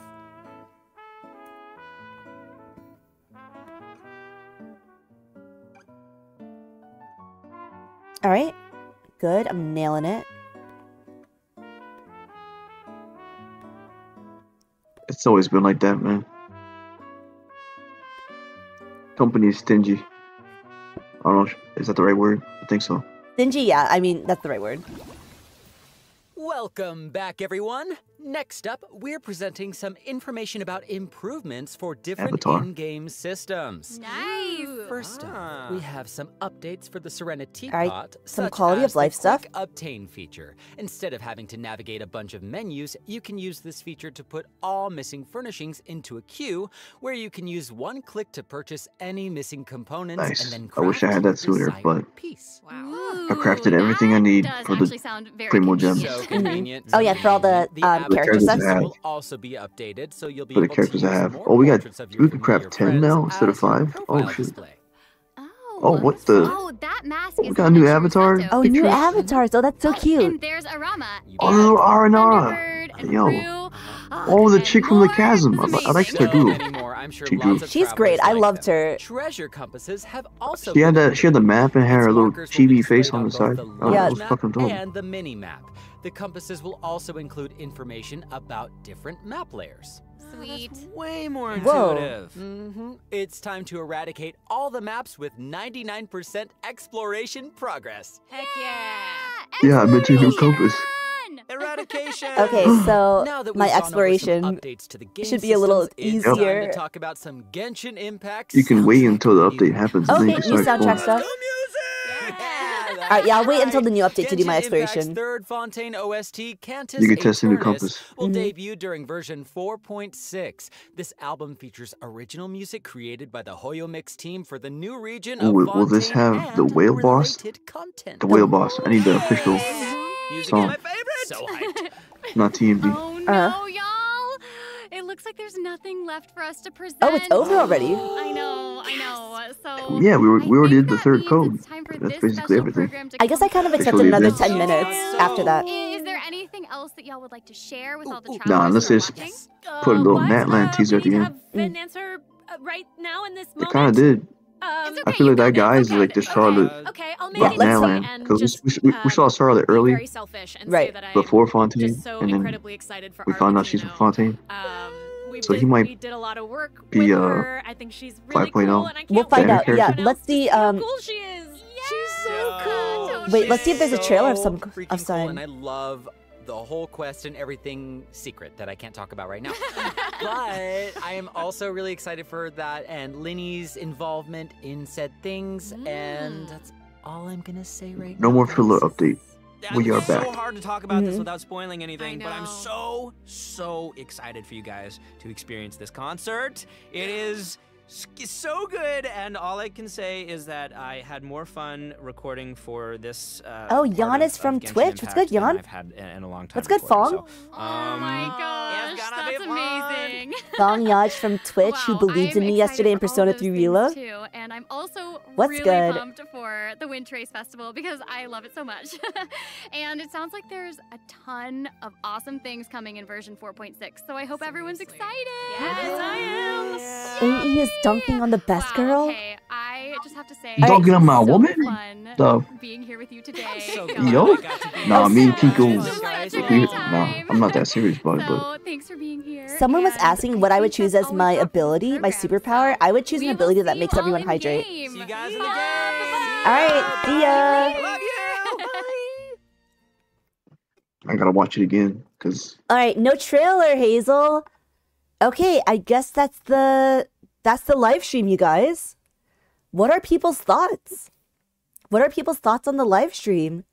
All right. Good. I'm nailing it. It's always been like that, man. Company is stingy. I don't know, is that the right word? I think so. Stingy, yeah, I mean, that's the right word. Welcome back, everyone. Next up, we're presenting some information about improvements for different in-game systems. Nice! First ah. up, we have some updates for the Serena Teapot, right, some quality of life stuff. Quick obtain feature. Instead of having to navigate a bunch of menus, you can use this feature to put all missing furnishings into a queue, where you can use one click to purchase any missing components. Nice. And then craft I wish I had that sooner, but piece. Wow. Ooh, I crafted everything I need for the Primo Gem. So convenient. Oh yeah, for all the. Um, the characters I have. Will also be updated, so you'll be for the characters I have. Oh, we got. We can craft ten now instead of five. Oh shit. Oh, what the? Oh, that mask oh, we got a new avatar. Oh, pictures. New avatars. Oh, that's so cute. And there's Arama. Oh, Aranara. Yo. Oh, the chick from the chasm. I, I liked her too. She She's great. I loved her. Treasure compasses have also she had that. She had the map and had her little chibi face on the side. Oh, yeah, that was fucking dope. And the mini map. The compasses will also include information about different map layers. Sweet. That's way more intuitive. Mm-hmm. It's time to eradicate all the maps with ninety-nine percent exploration progress. Heck yeah! Yeah, I mentioned your compass. Eradication. Okay, so now that my exploration updates to the game should be a little easier. Time to talk about some Genshin Impact. You can wait until the update happens. Okay, and then you new soundtrack stuff. Alright, yeah, I'll wait until the new update Genshin to do my exploration. Third Fontaine O S T, Cantus you can test a new compass. Will mm-hmm. debut during version four point six. This album features original music created by the Hoyomix team for the new region of Ooh, will, will this have the whale boss? Content. The whale boss. I need the official music song. Is my favorite. So hyped. Not T M D. Oh no, uh-huh. y'all! It looks like there's nothing left for us to present. Oh, it's over already. I know. I know. So yeah, we were, we already did the third code. That's basically everything. I guess I kind of accepted another ten oh, minutes no. after that. Is there anything else that y'all would like to share with ooh, all the travelers? Nah, let's just put a little uh, Natlan uh, teaser at the end. An answer uh, right now in this moment. It kind of did. Um, okay, I feel like that guy is like the Charlotte, okay, okay, I'll make it Natlan, because we, we, we saw Charlotte early, right? Before Fontaine, so and then we found out she's from Fontaine. Um, So he might we did a lot of work be uh, her. I think she's really cool and I can't we'll find out. Character. Yeah, let's see. Um, how cool she is. Yeah. She's so cool. Yeah. Wait, let's see if there's a trailer of some of some. Cool, and I love the whole quest and everything secret that I can't talk about right now. But I am also really excited for that and Linny's involvement in said things. Mm. And that's all I'm gonna say right no now. No more filler update. we are back. It's so hard to talk about mm-hmm. this without spoiling anything, but I'm so, so excited for you guys to experience this concert. It is so good, and all I can say is that I had more fun recording for this. Uh, oh, Jan is from Twitch. What's good, Jan? I've had in a long time. What's good, Fong? So, um, oh my gosh, that's amazing. Fong Yaj from Twitch, wow, who believed I'm in me yesterday in Persona three Reload. Too, and I'm also What's really good? pumped for the Windtrace Festival because I love it so much. And it sounds like there's a ton of awesome things coming in version four point six. So I hope Seriously. everyone's excited. Yes, I am. Yeah. A E is dunking on the best wow, girl. Okay, I just have to say, dunking on my so woman. So being here with you today. So yo, nah, me and Kiko. Nah, I'm not that serious about it. So, but thanks for being here. Someone was asking what I would choose as my ability, my superpower. I would choose an ability that makes everyone hydrate. See you guys in the game. All right, see ya. Love you. Bye. I gotta watch it again, cause. All right, no trailer, Hazel. Okay, I guess that's the. That's the live stream, you guys. What are people's thoughts? What are people's thoughts on the live stream?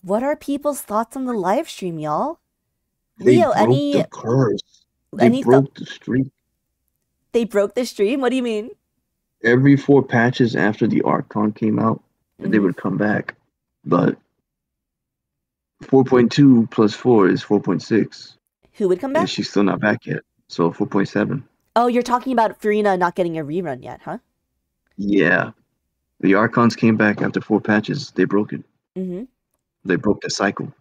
What are people's thoughts on the live stream, y'all? Leo, broke any the curse. They any broke th the stream. They broke the stream? What do you mean? Every four patches after the Archon came out, mm-hmm. they would come back. But four point two plus four is four point six. Who would come back? And she's still not back yet. So four point seven. Oh, you're talking about Furina not getting a rerun yet, huh? Yeah. The Archons came back after four patches. They broke it. Mm-hmm. They broke the cycle.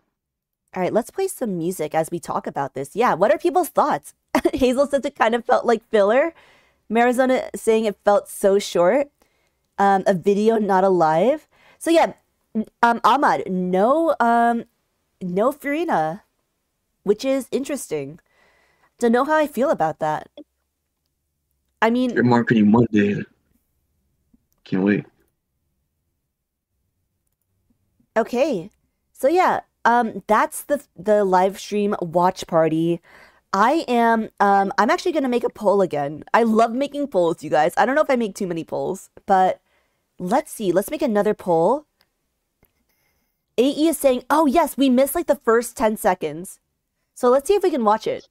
All right, let's play some music as we talk about this. Yeah, what are people's thoughts? Hazel says it kind of felt like filler. Marizona saying it felt so short. Um, a video, not a live. So yeah, um, Ahmad, no, um, no Furina, which is interesting. To know how I feel about that. I mean, they're marketing Monday. Can't wait. Okay, so yeah, um, that's the the live stream watch party. I am, um, I'm actually gonna make a poll again. I love making polls, you guys. I don't know if I make too many polls, but let's see. Let's make another poll. A E is saying, "Oh yes, we missed like the first ten seconds." So let's see if we can watch it.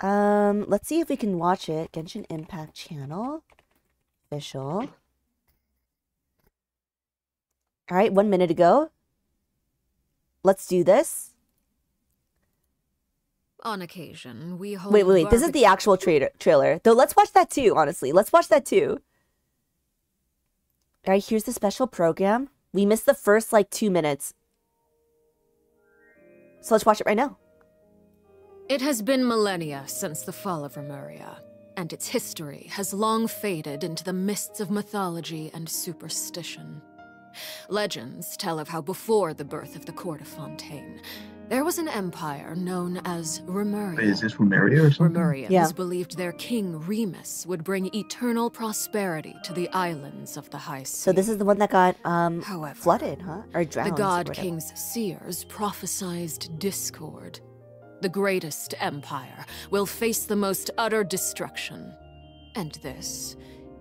Um, let's see if we can watch it. Genshin Impact channel. Official. Alright, one minute ago. Let's do this. On occasion, we hold... Wait, wait, wait. This is the actual tra trailer. Though, let's watch that too, honestly. Let's watch that too. Alright, here's the special program. We missed the first, like, two minutes. So let's watch it right now. It has been millennia since the fall of Remuria, and its history has long faded into the mists of mythology and superstition. Legends tell of how before the birth of the court of Fontaine, there was an empire known as Remuria. Wait, is this Remuria or something? Remurians yeah. believed their king Remus would bring eternal prosperity to the islands of the high sea. So this is the one that got um, However, flooded, huh? Or drowned. The god-king's seers prophesied discord. The greatest empire will face the most utter destruction. And this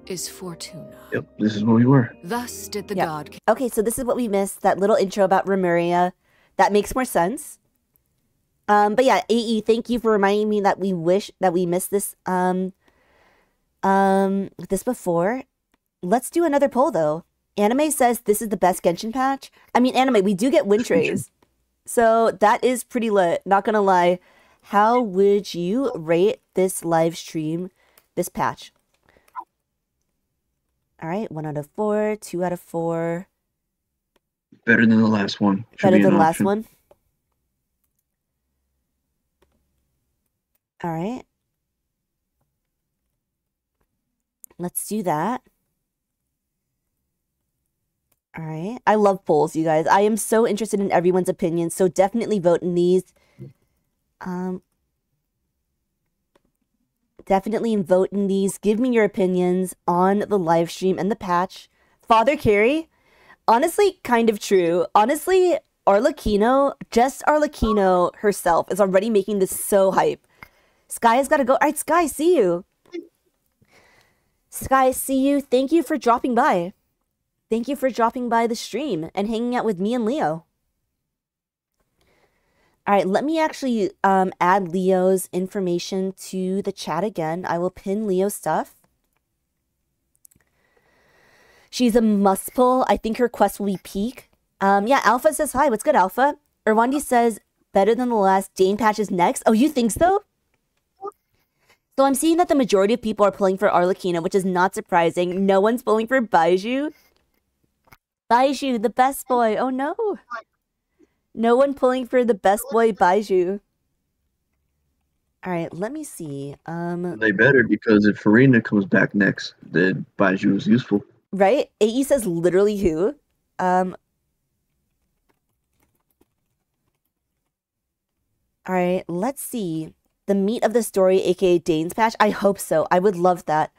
is Fortuna. Yep, this is where we were. Thus did the yep. god... Okay, so this is what we missed. That little intro about Remuria. That makes more sense. Um, but yeah, A E, thank you for reminding me that we wish that we missed this, um, um, this before. Let's do another poll, though. Anime says this is the best Genshin patch. I mean, anime, we do get Windtrace. So that is pretty lit, not gonna lie. How would you rate this live stream, this patch? All right, one out of four, two out of four. Better than the last one. Should Better be than the last one. All right. Let's do that. All right. I love polls, you guys. I am so interested in everyone's opinion, so definitely vote in these. Um, definitely vote in these. Give me your opinions on the live stream and the patch. Father Carey, honestly, kind of true. Honestly, Arlecchino, just Arlecchino herself is already making this so hype. Sky has got to go. All right, Sky, see you. Sky, see you. Thank you for dropping by. Thank you for dropping by the stream and hanging out with me and Leo. All right, let me actually um, add Leo's information to the chat again. I will pin Leo's stuff. She's a must pull. I think her quest will be peak. Um, yeah, Alpha says hi. What's good, Alpha? Irwandi says, better than the last. Dane patch is next. Oh, you think so? So I'm seeing that the majority of people are pulling for Arlecchino, which is not surprising. No one's pulling for Baizhu. Baizhu, the best boy. Oh, no. No one pulling for the best boy, Baizhu. All right, let me see. Um, they better, because if Furina comes back next, then Baizhu is useful. Right? A E says literally who? Um, all right, let's see. The meat of the story, a k a. Dane's patch. I hope so. I would love that.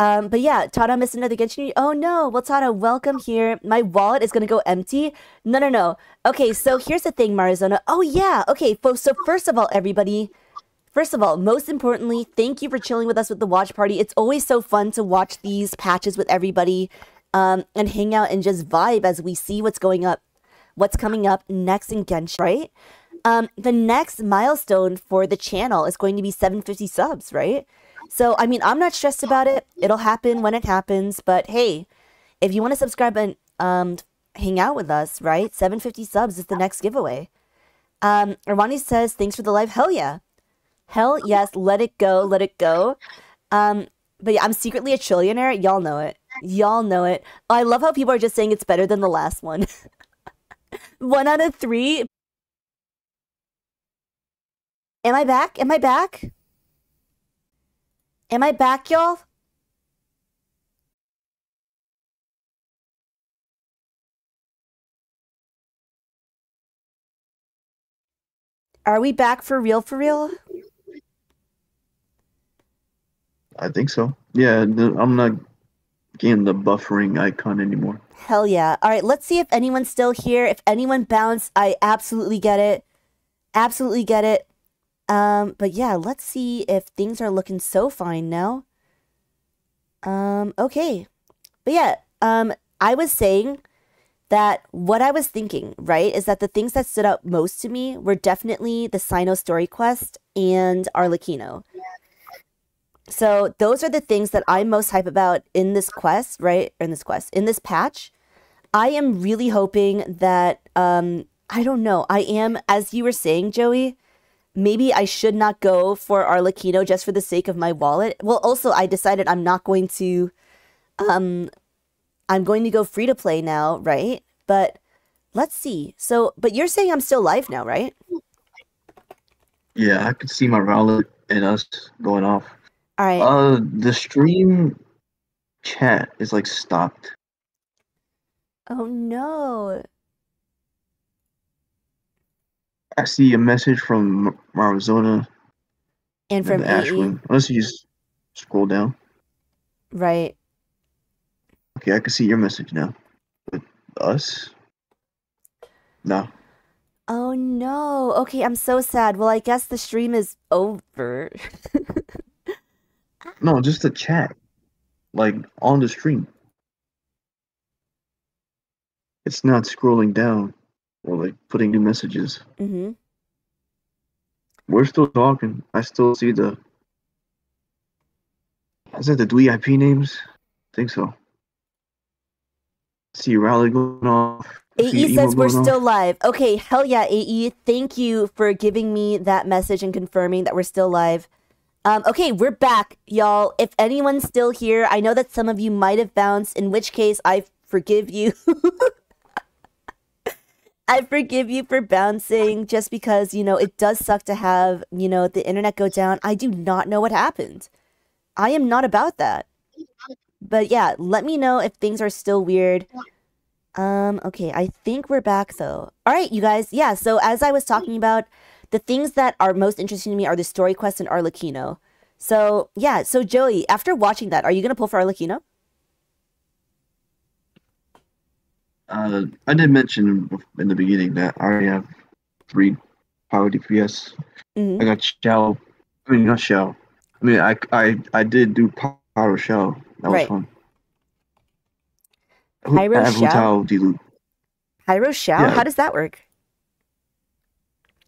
Um, but yeah, Tada missed another Genshin. Oh no, well Tada, welcome here. My wallet is going to go empty. No, no, no. Okay, so here's the thing, Marizona. Oh yeah, okay. So first of all, everybody, first of all, most importantly, thank you for chilling with us with the watch party. It's always so fun to watch these patches with everybody um, and hang out and just vibe as we see what's going up, what's coming up next in Genshin, right? Um, the next milestone for the channel is going to be seven fifty subs, right? So, I mean, I'm not stressed about it. It'll happen when it happens. But hey, if you want to subscribe and um, hang out with us, right? seven fifty subs is the next giveaway. Um, Irwandi says, thanks for the live. Hell yeah. Hell yes. Let it go. Let it go. Um, but yeah, I'm secretly a trillionaire. Y'all know it. Y'all know it. Oh, I love how people are just saying it's better than the last one. One out of three. Am I back? Am I back? Am I back, y'all? Are we back for real, for real? I think so. Yeah, I'm not getting the buffering icon anymore. Hell yeah. All right, let's see if anyone's still here. If anyone bounced, I absolutely get it. Absolutely get it. Um, but yeah, let's see if things are looking so fine now. Um, okay. But yeah, um, I was saying that what I was thinking, right, is that the things that stood out most to me were definitely the Cyno story quest and Arlecchino. So those are the things that I'm most hype about in this quest, right, in this quest, in this patch. I am really hoping that, um, I don't know, I am, as you were saying, Joey, maybe I should not go for Arlecchino just for the sake of my wallet. Well, also, I decided I'm not going to, um, I'm going to go free to play now, right? But let's see. So, but you're saying I'm still live now, right? Yeah, I could see my wallet and us going off. All right. Uh, the stream chat is like stopped. Oh, no. I see a message from Marizona and from Ashwin. Unless you just scroll down. Right. Okay, I can see your message now. But us? No. Oh, no. Okay, I'm so sad. Well, I guess the stream is over. No, just the chat. Like, on the stream. It's not scrolling down. Or like putting new messages. Mm-hmm. We're still talking. I still see the. Is that the D I P names? I think so. See Rowlet going off. A E says we're still live. Okay, hell yeah, A E. Thank you for giving me that message and confirming that we're still live. Um, okay, we're back, y'all. If anyone's still here, I know that some of you might have bounced, in which case I forgive you. I forgive you for bouncing just because, you know, it does suck to have, you know, the internet go down. I do not know what happened. I am not about that. But yeah, let me know if things are still weird. Um, okay, I think we're back though. All right, you guys. Yeah, so as I was talking about, the things that are most interesting to me are the story quest and Arlecchino. So yeah, so Joey, after watching that, are you going to pull for Arlecchino? Uh, I did mention in the beginning that I already have three power D P S. Mm-hmm. I got Shell. I mean, not Shell. I mean, I, I, I did do Pyro Shell. That was right. fun. Pyro at Hu Tao Dilu. Pyro Xiao? Yeah. How does that work?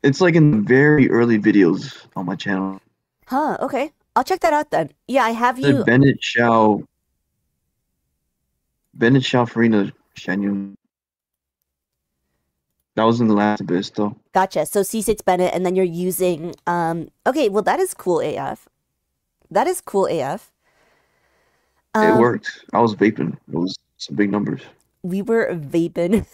It's like in very early videos on my channel. Huh, okay. I'll check that out then. Yeah, I have you... The Bennett Xiao... Bennett Xiao Furina Shenyun. That was in the last abyss, though. Gotcha. So C six Bennett, and then you're using... Um, okay, well, that is cool A F. That is cool A F. Um, it worked. I was vaping. It was some big numbers. We were vaping.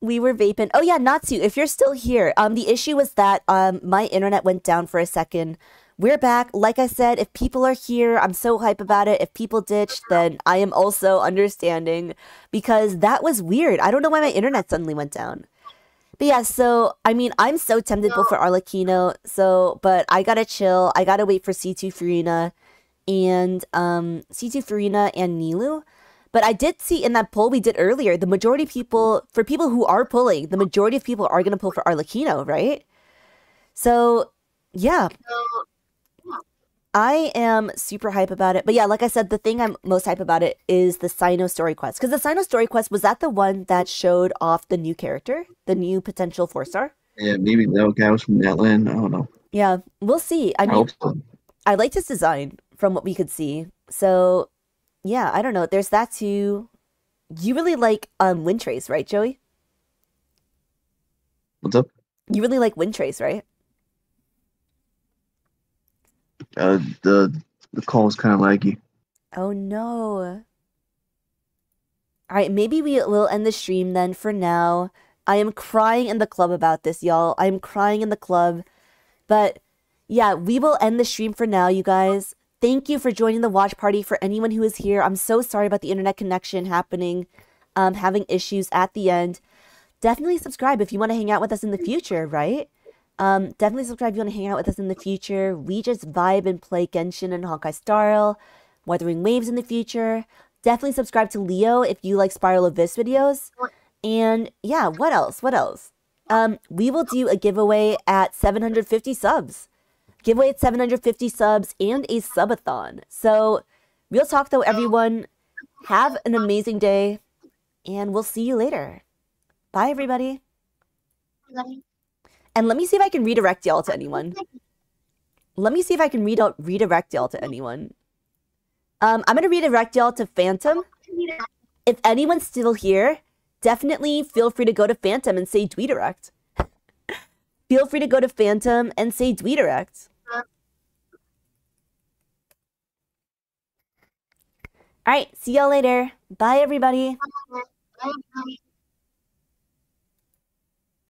We were vaping. Oh, yeah, Natsu, if you're still here. Um, the issue was that um, my internet went down for a second. We're back. Like I said, if people are here, I'm so hype about it. If people ditched, then I am also understanding, because that was weird. I don't know why my internet suddenly went down. But yeah, so, I mean, I'm so tempted both for Arlecchino, so, but I gotta chill. I gotta wait for C two Furina and, um, C two Furina and Nilou. But I did see in that poll we did earlier, the majority of people, for people who are pulling, the majority of people are gonna pull for Arlecchino, right? So, yeah. I am super hype about it. But yeah, like I said, the thing I'm most hype about it is the Cyno story quest. Because the Cyno story quest, was that the one that showed off the new character? The new potential four star? Yeah, maybe that guy was from Natlan. I don't know. Yeah, we'll see. I, I mean, hope so. I liked his design from what we could see. So, yeah, I don't know. There's that too. You really like um, Windtrace, right, Joey? What's up? You really like Windtrace, right? Uh, the the call was kind of laggy. Oh no! All right, maybe we will end the stream then. For now, I am crying in the club about this, y'all. I am crying in the club, but yeah, we will end the stream for now, you guys. Thank you for joining the watch party. For anyone who is here, I'm so sorry about the internet connection happening, um, having issues at the end. Definitely subscribe if you want to hang out with us in the future, right? Um, definitely subscribe if you want to hang out with us in the future. We just vibe and play Genshin and Honkai Star Rail, Wuthering Waves in the future. Definitely subscribe to Leo if you like Spiral Abyss videos. And yeah, what else? What else? Um, we will do a giveaway at seven hundred fifty subs. Giveaway at seven hundred fifty subs and a subathon. So, real talk though, everyone. Have an amazing day. And we'll see you later. Bye, everybody. Bye. And let me see if I can redirect y'all to anyone. Let me see if I can read redirect y'all to anyone. Um, I'm going to redirect y'all to Phantom. If anyone's still here, definitely feel free to go to Phantom and say Dweedirect. Feel free to go to Phantom and say Dweedirect. All right, see y'all later. Bye, everybody. Bye, everybody.